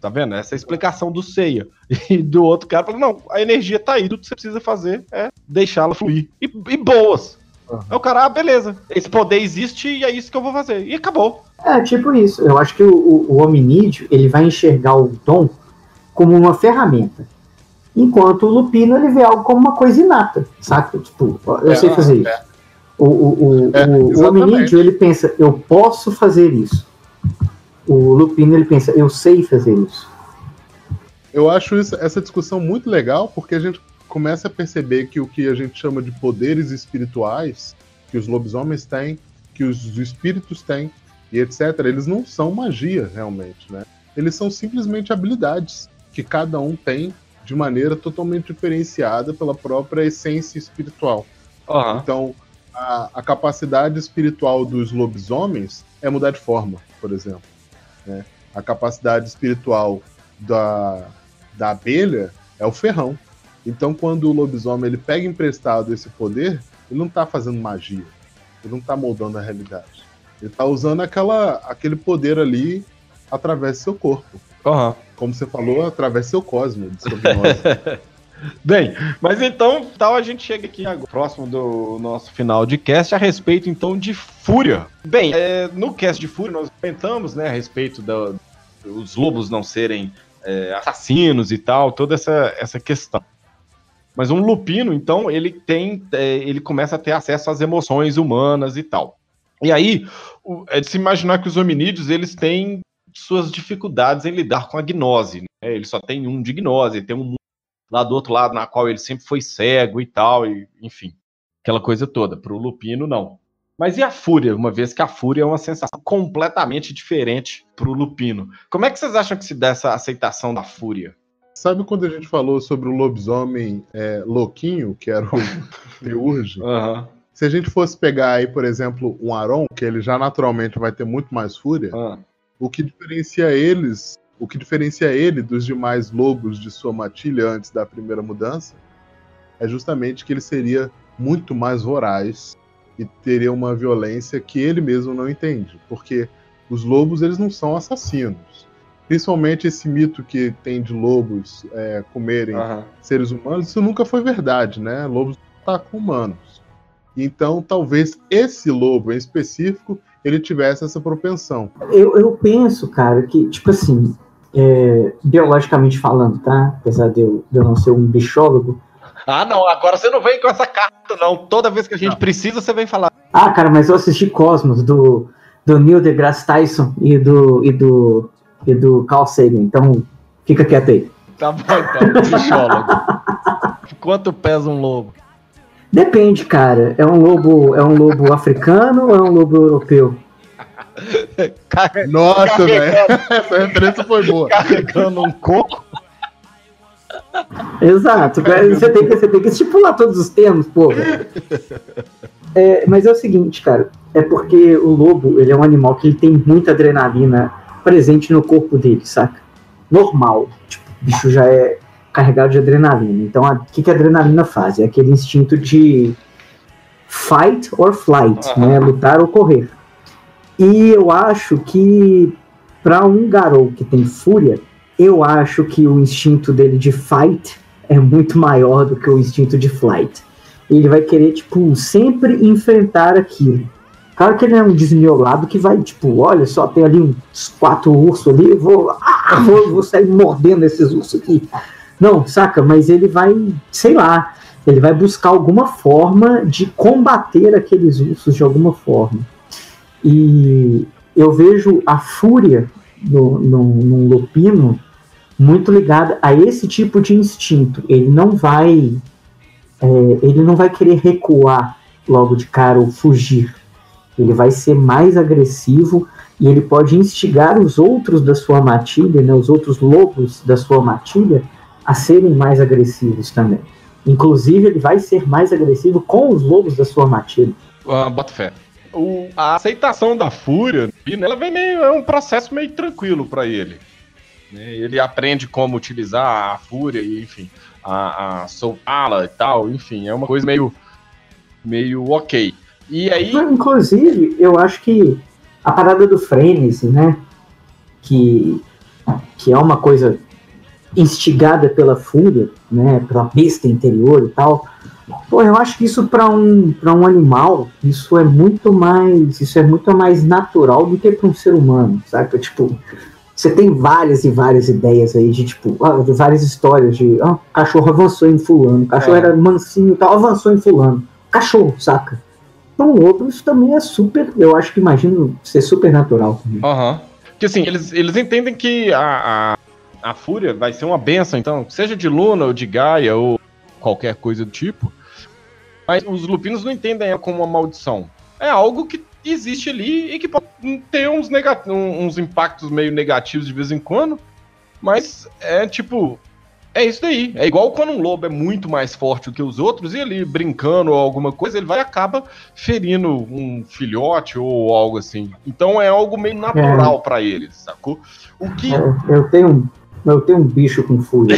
Tá vendo? Essa é a explicação do Seiya. E do outro cara falou, não, a energia tá aí, tudo que você precisa fazer é deixá-la fluir. E boas. Uhum. Aí o cara, beleza, esse poder existe e é isso que eu vou fazer. E acabou. É, tipo isso. Eu acho que o hominídeo, ele vai enxergar o dom como uma ferramenta. Enquanto o Lupino, ele vê algo como uma coisa inata, saca? Tipo, eu sei fazer isso. É. O hominídeo, ele pensa, eu posso fazer isso. O Lupino, ele pensa, eu sei fazer isso. Eu acho essa discussão muito legal, porque a gente começa a perceber que o que a gente chama de poderes espirituais, que os lobisomens têm, que os espíritos têm, e etc., eles não são magia, realmente, né? Eles são simplesmente habilidades que cada um tem de maneira totalmente diferenciada pela própria essência espiritual. Uhum. Então, a capacidade espiritual dos lobisomens é mudar de forma, por exemplo. Né? A capacidade espiritual da abelha é o ferrão. Então, quando o lobisomem ele pega emprestado esse poder, ele não está fazendo magia, ele não está moldando a realidade, ele está usando aquele poder ali através do seu corpo, como você falou, através do seu cosmo, de sua gnose. Bem, mas então a gente chega aqui agora, próximo do nosso final de cast, a respeito então de Fúria. Bem, no cast de Fúria nós comentamos, né, a respeito dos lobos não serem assassinos e tal, toda essa questão. Mas um lupino, então, ele começa a ter acesso às emoções humanas e tal. E aí, é de se imaginar que os hominídeos, eles têm suas dificuldades em lidar com a gnose, né? Ele só tem um de gnose, tem um lá do outro lado, na qual ele sempre foi cego e tal, e, enfim, aquela coisa toda. Para o Lupino, não. Mas e a Fúria? Uma vez que a Fúria é uma sensação completamente diferente para o Lupino. Como é que vocês acham que se dá essa aceitação da Fúria? Sabe quando a gente falou sobre o lobisomem louquinho, que era o Teurge? Uhum. Se a gente fosse pegar aí, por exemplo, um Aron, que ele já naturalmente vai ter muito mais Fúria, o que diferencia ele dos demais lobos de sua matilha antes da primeira mudança é justamente que ele seria muito mais voraz e teria uma violência que ele mesmo não entende, porque os lobos eles não são assassinos. Principalmente esse mito que tem de lobos comerem seres humanos, isso nunca foi verdade, né? Lobos atacam humanos. Então, talvez esse lobo em específico, ele tivesse essa propensão. Eu penso, cara, que, tipo assim, biologicamente falando, tá? Apesar de eu não ser um bichólogo... Ah, não, agora você não vem com essa carta, não. Toda vez que a gente precisa, você vem falar. Ah, cara, mas eu assisti Cosmos, do Neil deGrasse Tyson e do Carl Sagan, então fica quieto aí. Tá bom, então, bichólogo. Quanto pesa um lobo? Depende, cara. É um lobo africano ou é um lobo europeu? Nossa, velho. Essa referência foi boa. Carregando um coco. Exato. Você tem que estipular todos os termos, pô. É, mas é o seguinte, cara. É porque o lobo, ele é um animal que ele tem muita adrenalina presente no corpo dele, saca? Normal. Tipo, o bicho já é carregado de adrenalina. Então, o que que a adrenalina faz? É aquele instinto de fight or flight, né? Lutar ou correr. E eu acho que para um garou que tem fúria, eu acho que o instinto dele de fight é muito maior do que o instinto de flight. Ele vai querer, tipo, sempre enfrentar aquilo. Claro que ele é um desmiolado que vai, tipo, olha só, tem ali uns 4 ursos ali, vou sair mordendo esses ursos aqui. Não, saca? Mas ele vai, sei lá, ele vai buscar alguma forma de combater aqueles ursos de alguma forma. E eu vejo a fúria num lupino muito ligada a esse tipo de instinto. Ele não vai querer recuar logo de cara ou fugir. Ele vai ser mais agressivo e ele pode instigar os outros da sua matilha, né, os outros lobos da sua matilha, a serem mais agressivos também. Inclusive, ele vai ser mais agressivo com os lobos da sua matilha. Bota fé. A aceitação da fúria, ela vem meio, é um processo meio tranquilo para ele. Ele aprende como utilizar a fúria e, enfim, a soltá-la e tal. Enfim, é uma coisa meio ok. E aí... Inclusive, eu acho que a parada do frenesi, né, que é uma coisa instigada pela fúria, né, pela besta interior e tal. Pô, eu acho que isso para um animal, isso é muito mais natural do que para um ser humano, sabe? Tipo, você tem várias e várias ideias aí de, tipo, várias histórias de, cachorro avançou em fulano, cachorro era mansinho e tal, avançou em fulano, cachorro, saca? Para um lobo isso também é super, eu acho que imagino ser super natural. Aham. Porque assim, eles entendem que a fúria vai ser uma benção, então, seja de Luna ou de Gaia ou qualquer coisa do tipo, mas os lupinos não entendem ela como uma maldição. É algo que existe ali e que pode ter uns impactos meio negativos de vez em quando, mas é tipo, é isso daí. É igual quando um lobo é muito mais forte do que os outros e ele brincando ou alguma coisa, ele vai e acaba ferindo um filhote ou algo assim. Então é algo meio natural pra eles, sacou? O que... Eu tenho um bicho com fúria.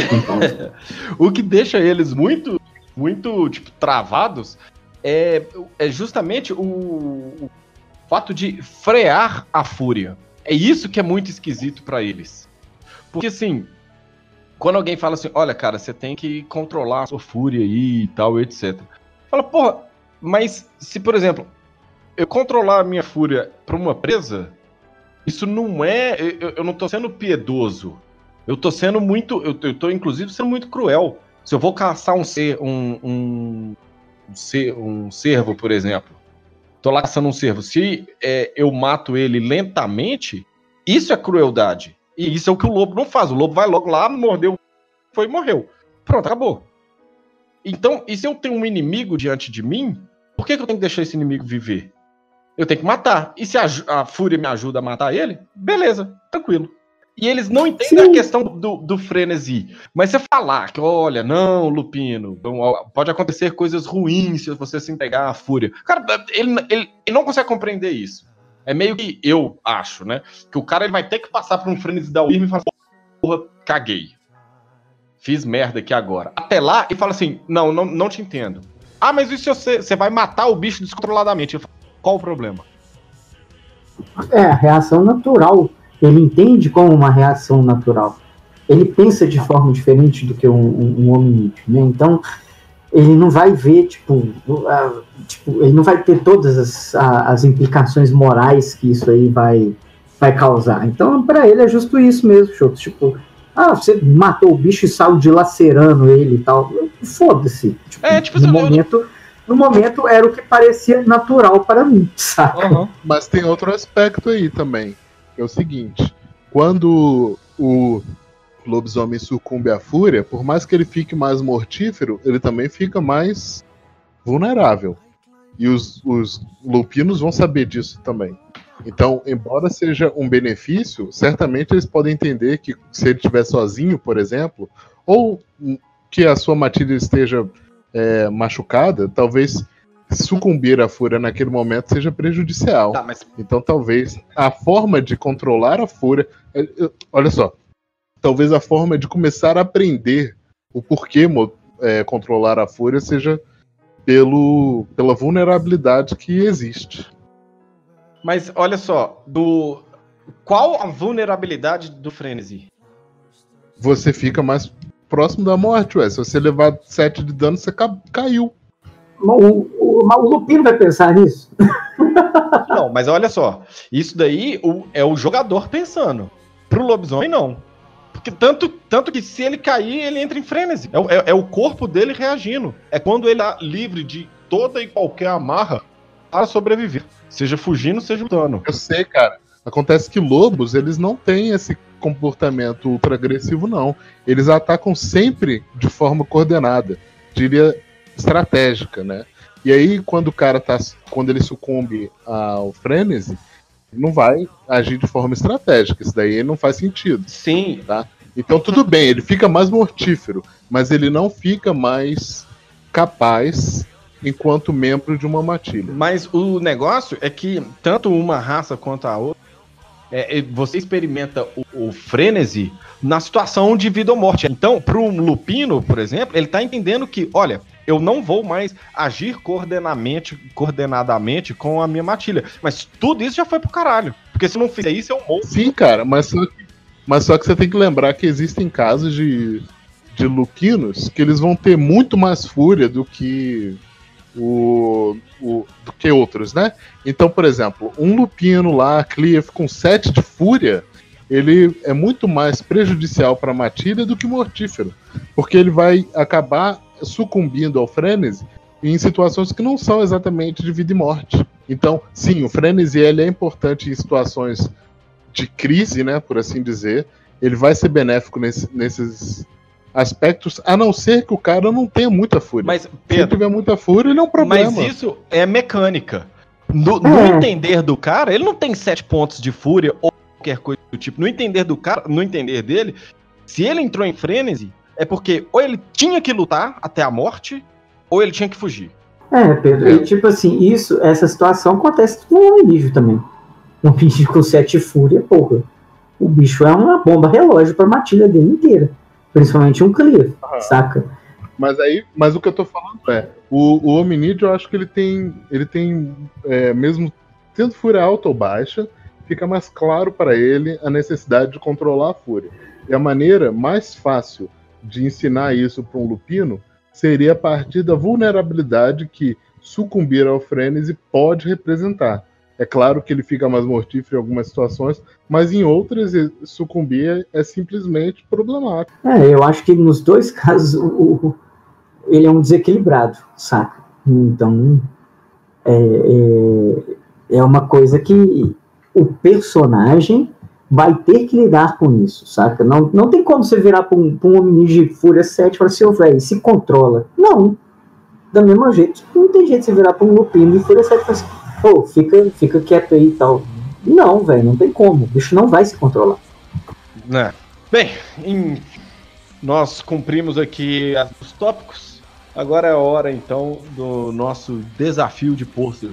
O que deixa eles muito, muito tipo, travados é justamente o fato de frear a fúria. É isso que é muito esquisito pra eles. Porque, assim, quando alguém fala assim, olha, cara, você tem que controlar a sua fúria aí e tal, etc. Fala, porra, mas se, por exemplo, eu controlar a minha fúria pra uma presa, isso não é... Eu não tô sendo piedoso. Eu tô sendo muito... Eu tô, inclusive, sendo muito cruel. Se eu vou caçar um cervo, por exemplo. Tô lá caçando um cervo. Se eu mato ele lentamente, isso é crueldade. E isso é o que o lobo não faz. O lobo vai logo lá, mordeu, foi e morreu. Pronto, acabou. Então, e se eu tenho um inimigo diante de mim, por que eu tenho que deixar esse inimigo viver? Eu tenho que matar. E se a fúria me ajuda a matar ele, beleza, tranquilo. E eles não entendem a questão do frenesi. Mas você falar que, olha, não, Lupino, pode acontecer coisas ruins se você se entregar à fúria. Cara, ele não consegue compreender isso. É meio que, eu acho, né? Que o cara ele vai ter que passar por um frenesi da UIRM e falar, porra, caguei. Fiz merda aqui agora. Até lá, e fala assim, não te entendo. Ah, mas isso você vai matar o bicho descontroladamente. Eu falo, qual o problema? É, a reação natural. Ele entende como uma reação natural. Ele pensa de forma diferente do que um hominídeo, né? Então, ele não vai ver, ele não vai ter todas as implicações morais que isso aí vai causar. Então, para ele é justo isso mesmo, Chokos. Tipo, você matou o bicho e saiu dilacerando ele e tal. Foda-se. No momento era o que parecia natural para mim, saca? Uhum. Mas tem outro aspecto aí também. É o seguinte, quando o lobisomem sucumbe à fúria, por mais que ele fique mais mortífero, ele também fica mais vulnerável. E os lupinos vão saber disso também. Então, embora seja um benefício, certamente eles podem entender que se ele estiver sozinho, por exemplo, ou que a sua matilha esteja machucada, talvez sucumbir à fúria naquele momento seja prejudicial. Tá, mas... Então, talvez a forma de controlar a fúria... Olha só, talvez a forma de começar a aprender o porquê controlar a fúria seja pela vulnerabilidade que existe. Mas olha só, qual a vulnerabilidade do frenesi? Você fica mais próximo da morte, ué. Se você levar 7 de dano, você caiu. O Lupino vai pensar nisso? Não, mas olha só. Isso daí é o jogador pensando. Pro lobisomem, não. Porque tanto que se ele cair, ele entra em frenesi. É o corpo dele reagindo. É quando ele tá livre de toda e qualquer amarra a sobreviver. Seja fugindo, seja lutando. Eu sei, cara. Acontece que lobos, eles não têm esse comportamento ultra-agressivo, não. Eles atacam sempre de forma coordenada. Diria estratégica, né? E aí, quando o cara quando ele sucumbe ao frenesi, não vai agir de forma estratégica. Isso daí não faz sentido. Sim. Tá? Então, tudo bem. Ele fica mais mortífero. Mas ele não fica mais capaz... enquanto membro de uma matilha. Mas o negócio é que tanto uma raça quanto a outra, você experimenta o frenesi na situação de vida ou morte. Então, para um lupino, por exemplo, ele está entendendo que, olha, eu não vou mais agir coordenadamente com a minha matilha. Mas tudo isso já foi pro caralho. Porque se não fizer isso, eu morro. Sim, cara, mas só que você tem que lembrar que existem casos de lupinos que eles vão ter muito mais fúria do que... do que outros, né? Então, por exemplo, um lupino lá, Cliath, com 7 de fúria, ele é muito mais prejudicial para a matilha do que mortífero, porque ele vai acabar sucumbindo ao frenesi em situações que não são exatamente de vida e morte. Então, sim, o frenesi ele é importante em situações de crise, né? Por assim dizer, ele vai ser benéfico nesses aspectos, a não ser que o cara não tenha muita fúria. Mas, Pedro, se tiver muita fúria, ele é um problema. Mas isso é mecânica. No entender do cara, ele não tem 7 pontos de fúria ou qualquer coisa do tipo. No entender do cara, no entender dele, se ele entrou em frenesi, é porque ou ele tinha que lutar até a morte, ou ele tinha que fugir. É, Pedro, e tipo assim, essa situação acontece com o Hominídeo também. Um bicho com 7 fúria, porra. O bicho é uma bomba relógio pra matilha dele inteira. Principalmente um Cliath, saca? Mas o que eu tô falando é... O hominídeo, eu acho que ele tem mesmo tendo fúria alta ou baixa, fica mais claro para ele a necessidade de controlar a fúria. E a maneira mais fácil de ensinar isso para um lupino seria a partir da vulnerabilidade que sucumbir ao frenesi pode representar. É claro que ele fica mais mortífero em algumas situações, mas em outras sucumbir é simplesmente problemático. Eu acho que nos dois casos ele é um desequilibrado, saca? Então é uma coisa que o personagem vai ter que lidar com isso, saca? Não tem como você virar para um hominídeo de fúria 7 e falar assim, velho, se controla. Não. Da mesma jeito, não tem jeito de você virar para um lupino de fúria 7 e falar assim, pô, fica quieto aí e tal. Não, velho, não tem como. O bicho não vai se controlar. É. Bem, nós cumprimos aqui os tópicos. Agora é a hora, então, do nosso desafio de pôster.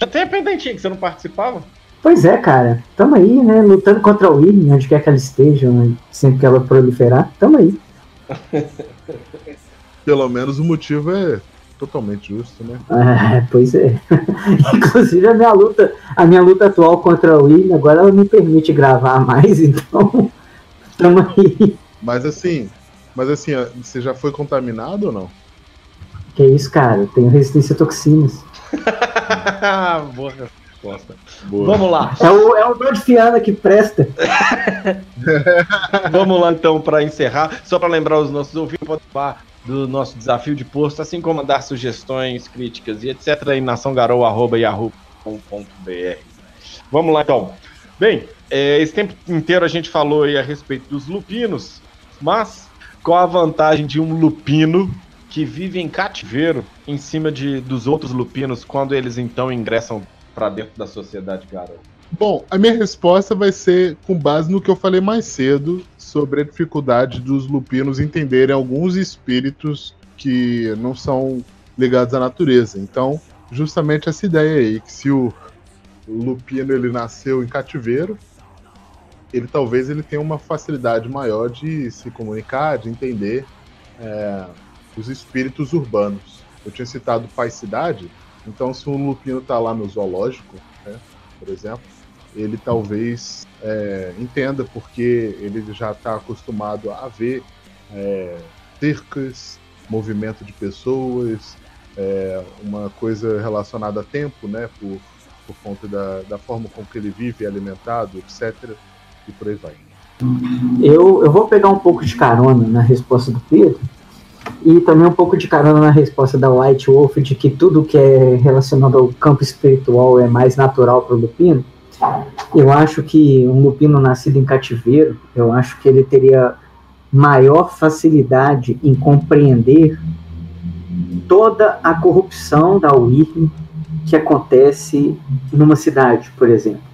Até Dentinho, que você não participava? Pois é, cara. Tamo aí, né? Lutando contra a William, onde quer que ela esteja, né? Sempre que ela proliferar. Tamo aí. Pelo menos o motivo é... totalmente justo, né? Pois é. Inclusive a minha luta atual contra o William, agora ela me permite gravar mais, então estamos aí. Mas assim, você já foi contaminado ou não? Que isso, cara? Eu tenho resistência a toxinas. Boa resposta. Boa. Vamos lá. É o meu de Fiana que presta. Vamos lá, então, para encerrar. Só para lembrar os nossos ouvintes, pode falar do nosso desafio de posto, assim como mandar sugestões, críticas e etc. em naçãogarou@yahoo.com.br. Vamos lá, então. Bem, esse tempo inteiro a gente falou aí a respeito dos lupinos, mas qual a vantagem de um lupino que vive em cativeiro em cima dos outros lupinos quando eles então ingressam para dentro da sociedade Garou? Bom, a minha resposta vai ser com base no que eu falei mais cedo sobre a dificuldade dos lupinos entenderem alguns espíritos que não são ligados à natureza. Então, justamente essa ideia aí, que se o lupino ele nasceu em cativeiro, ele talvez ele tenha uma facilidade maior de se comunicar, de entender os espíritos urbanos. Eu tinha citado Pai Cidade, então se um lupino está lá no zoológico, né, por exemplo, ele talvez entenda, porque ele já está acostumado a ver cercas, movimento de pessoas, uma coisa relacionada a tempo, né, por conta da forma como que ele vive, alimentado, etc. E por aí vai. Eu vou pegar um pouco de carona na resposta do Pedro e também um pouco de carona na resposta da White Wolf, de que tudo que é relacionado ao campo espiritual é mais natural para o lupino. Eu acho que um lupino nascido em cativeiro, eu acho que ele teria maior facilidade em compreender toda a corrupção da UIRN que acontece numa cidade, por exemplo.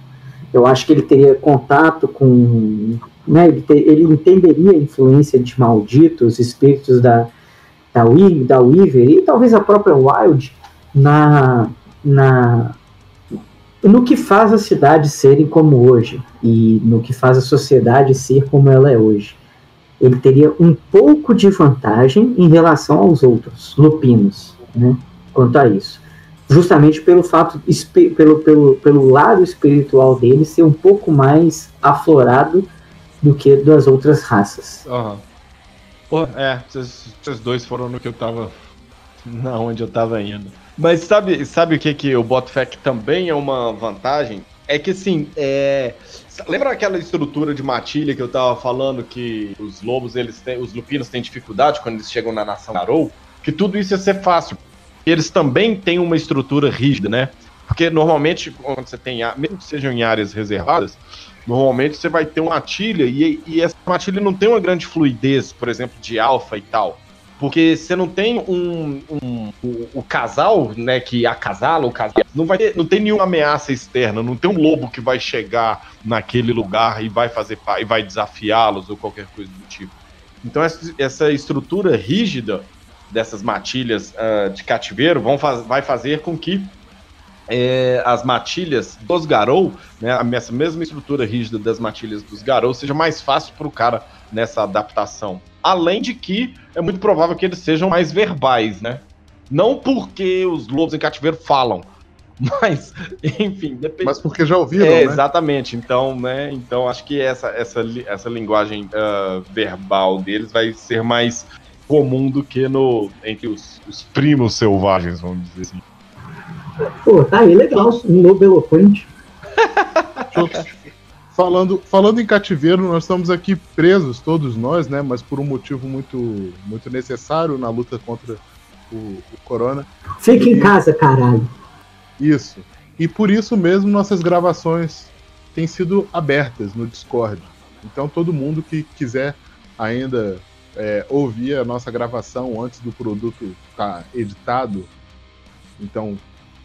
Eu acho que ele teria contato com... né, ele entenderia a influência de Maldito, os espíritos da Weaver e talvez a própria Wild no que faz as cidades serem como hoje e no que faz a sociedade ser como ela é hoje. Ele teria um pouco de vantagem em relação aos outros lupinos, né, quanto a isso. Justamente pelo fato, pelo lado espiritual dele ser um pouco mais aflorado do que das outras raças. Uhum. Vocês dois foram no que eu tava, na onde eu tava indo. Mas sabe o que eu boto fé que também é uma vantagem? É que assim, lembra aquela estrutura de matilha que eu tava falando, que os lobos, os lupinos têm dificuldade quando eles chegam na Nação Garou? Que tudo isso ia ser fácil. Eles também têm uma estrutura rígida, né? Porque normalmente, quando você tem, mesmo que sejam em áreas reservadas, normalmente você vai ter uma matilha e essa matilha não tem uma grande fluidez, por exemplo, de alfa e tal. Porque você não tem o casal, né, que acasala o casal. Não tem nenhuma ameaça externa, não tem um lobo que vai chegar naquele lugar e vai fazer e vai desafiá-los ou qualquer coisa do tipo. Então essa estrutura rígida dessas matilhas de cativeiro vai fazer com que as matilhas dos Garou, né, essa mesma estrutura rígida das matilhas dos Garou, seja mais fácil para o cara nessa adaptação. Além de que é muito provável que eles sejam mais verbais, né? Não porque os lobos em cativeiro falam, mas, enfim... depende. Mas porque já ouviram, né? Exatamente. Então, né? Então, acho que essa linguagem verbal deles vai ser mais comum do que entre os primos selvagens, vamos dizer assim. Pô, tá aí legal, um lobo eloquente. Falando em cativeiro, nós estamos aqui presos, todos nós, né? Mas por um motivo muito, muito necessário na luta contra o corona. Fique em casa, caralho. Isso. E por isso mesmo nossas gravações têm sido abertas no Discord. Então todo mundo que quiser ainda ouvir a nossa gravação antes do produto estar editado, então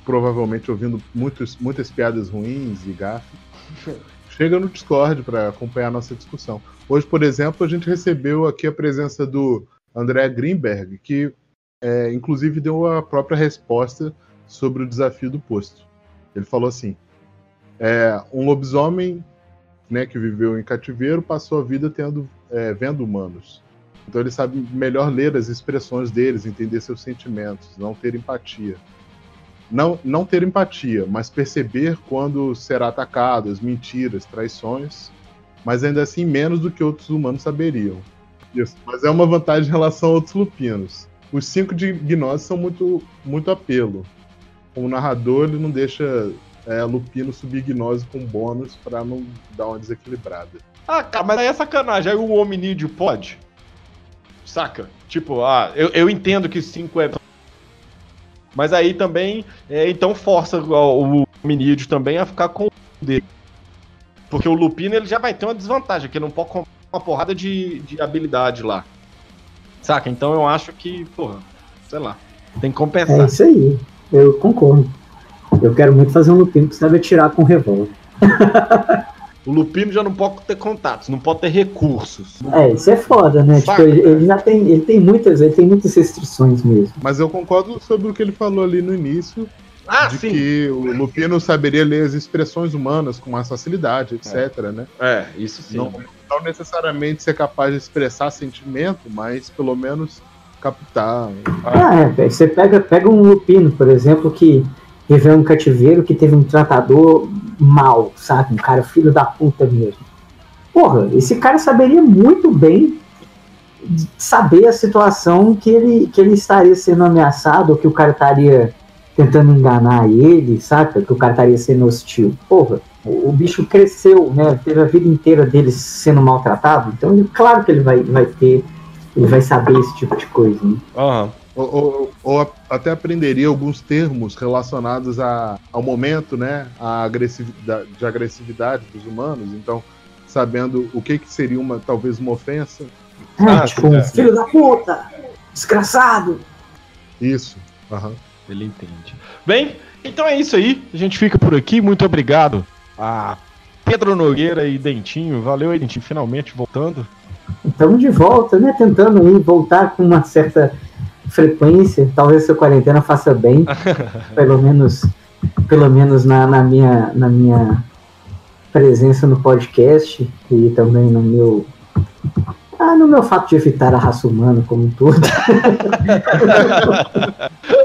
provavelmente ouvindo muitas piadas ruins e gafes, chega no Discord para acompanhar a nossa discussão. Hoje, por exemplo, a gente recebeu aqui a presença do André Greenberg, que inclusive deu a própria resposta sobre o desafio do posto. Ele falou assim, um lobisomem, né, que viveu em cativeiro passou a vida vendo humanos. Então ele sabe melhor ler as expressões deles, entender seus sentimentos, não ter empatia. Não ter empatia, mas perceber quando será atacado, as mentiras, traições, mas ainda assim menos do que outros humanos saberiam. Isso. Mas é uma vantagem em relação a outros lupinos. Os 5 de Gnosis são muito, muito apelo. Como narrador, ele não deixa lupino subir Gnosis com bônus pra não dar uma desequilibrada. Ah, cara, mas aí é sacanagem. Aí o hominídeo pode? Saca? Tipo, eu entendo que 5 é... Mas aí também, então força o hominídeo também a ficar com o dele. Porque o lupino ele já vai ter uma desvantagem, que ele não pode comprar uma porrada de habilidade lá. Saca? Então eu acho que, porra, sei lá, tem que compensar. É isso aí, eu concordo. Eu quero muito fazer um lupino que sabe atirar com revólver. O Lupino já não pode ter contatos, não pode ter recursos. É, isso é foda, né? Saca, tipo, ele já tem, ele tem muitas restrições mesmo. Mas eu concordo sobre o que ele falou ali no início. Ah, de sim. Que o Lupino saberia ler as expressões humanas com mais facilidade, etc, né? É, isso sim. Não necessariamente ser capaz de expressar sentimento, mas pelo menos captar. Você pega um Lupino, por exemplo, que viveu um cativeiro, que teve um tratador mal, sabe? Um cara filho da puta mesmo. Porra, esse cara saberia muito bem saber a situação que ele estaria sendo ameaçado, ou que o cara estaria tentando enganar ele, sabe? Que o cara estaria sendo hostil. Porra, o bicho cresceu, né? Teve a vida inteira dele sendo maltratado, então ele, claro que ele vai saber esse tipo de coisa, né? Uhum. Ou até aprenderia alguns termos relacionados ao momento, né? A agressividade dos humanos, então sabendo o que seria talvez uma ofensa. Filho da puta! Desgraçado! Isso, aham. Uhum. Ele entende. Bem, então é isso aí. A gente fica por aqui. Muito obrigado a Pedro Nogueira e Dentinho. Valeu, Dentinho, finalmente voltando. Estamos de volta, né? Tentando aí voltar com uma certa frequência. Talvez essa quarentena faça bem. pelo menos na minha presença no podcast e também no meu fato de evitar a raça humana como um todo.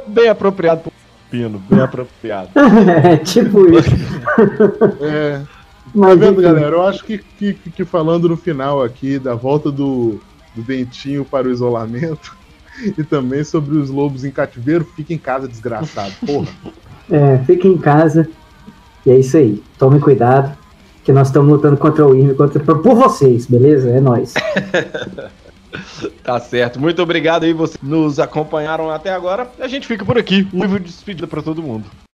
Bem apropriado pro Pino, bem apropriado. É, tipo isso. É. Mas, tá vendo, galera? Eu acho que falando no final aqui da volta do Dentinho para o isolamento e também sobre os lobos em cativeiro, fica em casa, desgraçado, porra. É, fica em casa e é isso aí. Tome cuidado. Que nós estamos lutando contra o IME, por vocês, beleza? É nóis. Tá certo. Muito obrigado aí, vocês nos acompanharam até agora. A gente fica por aqui. Um livro de despedida para todo mundo.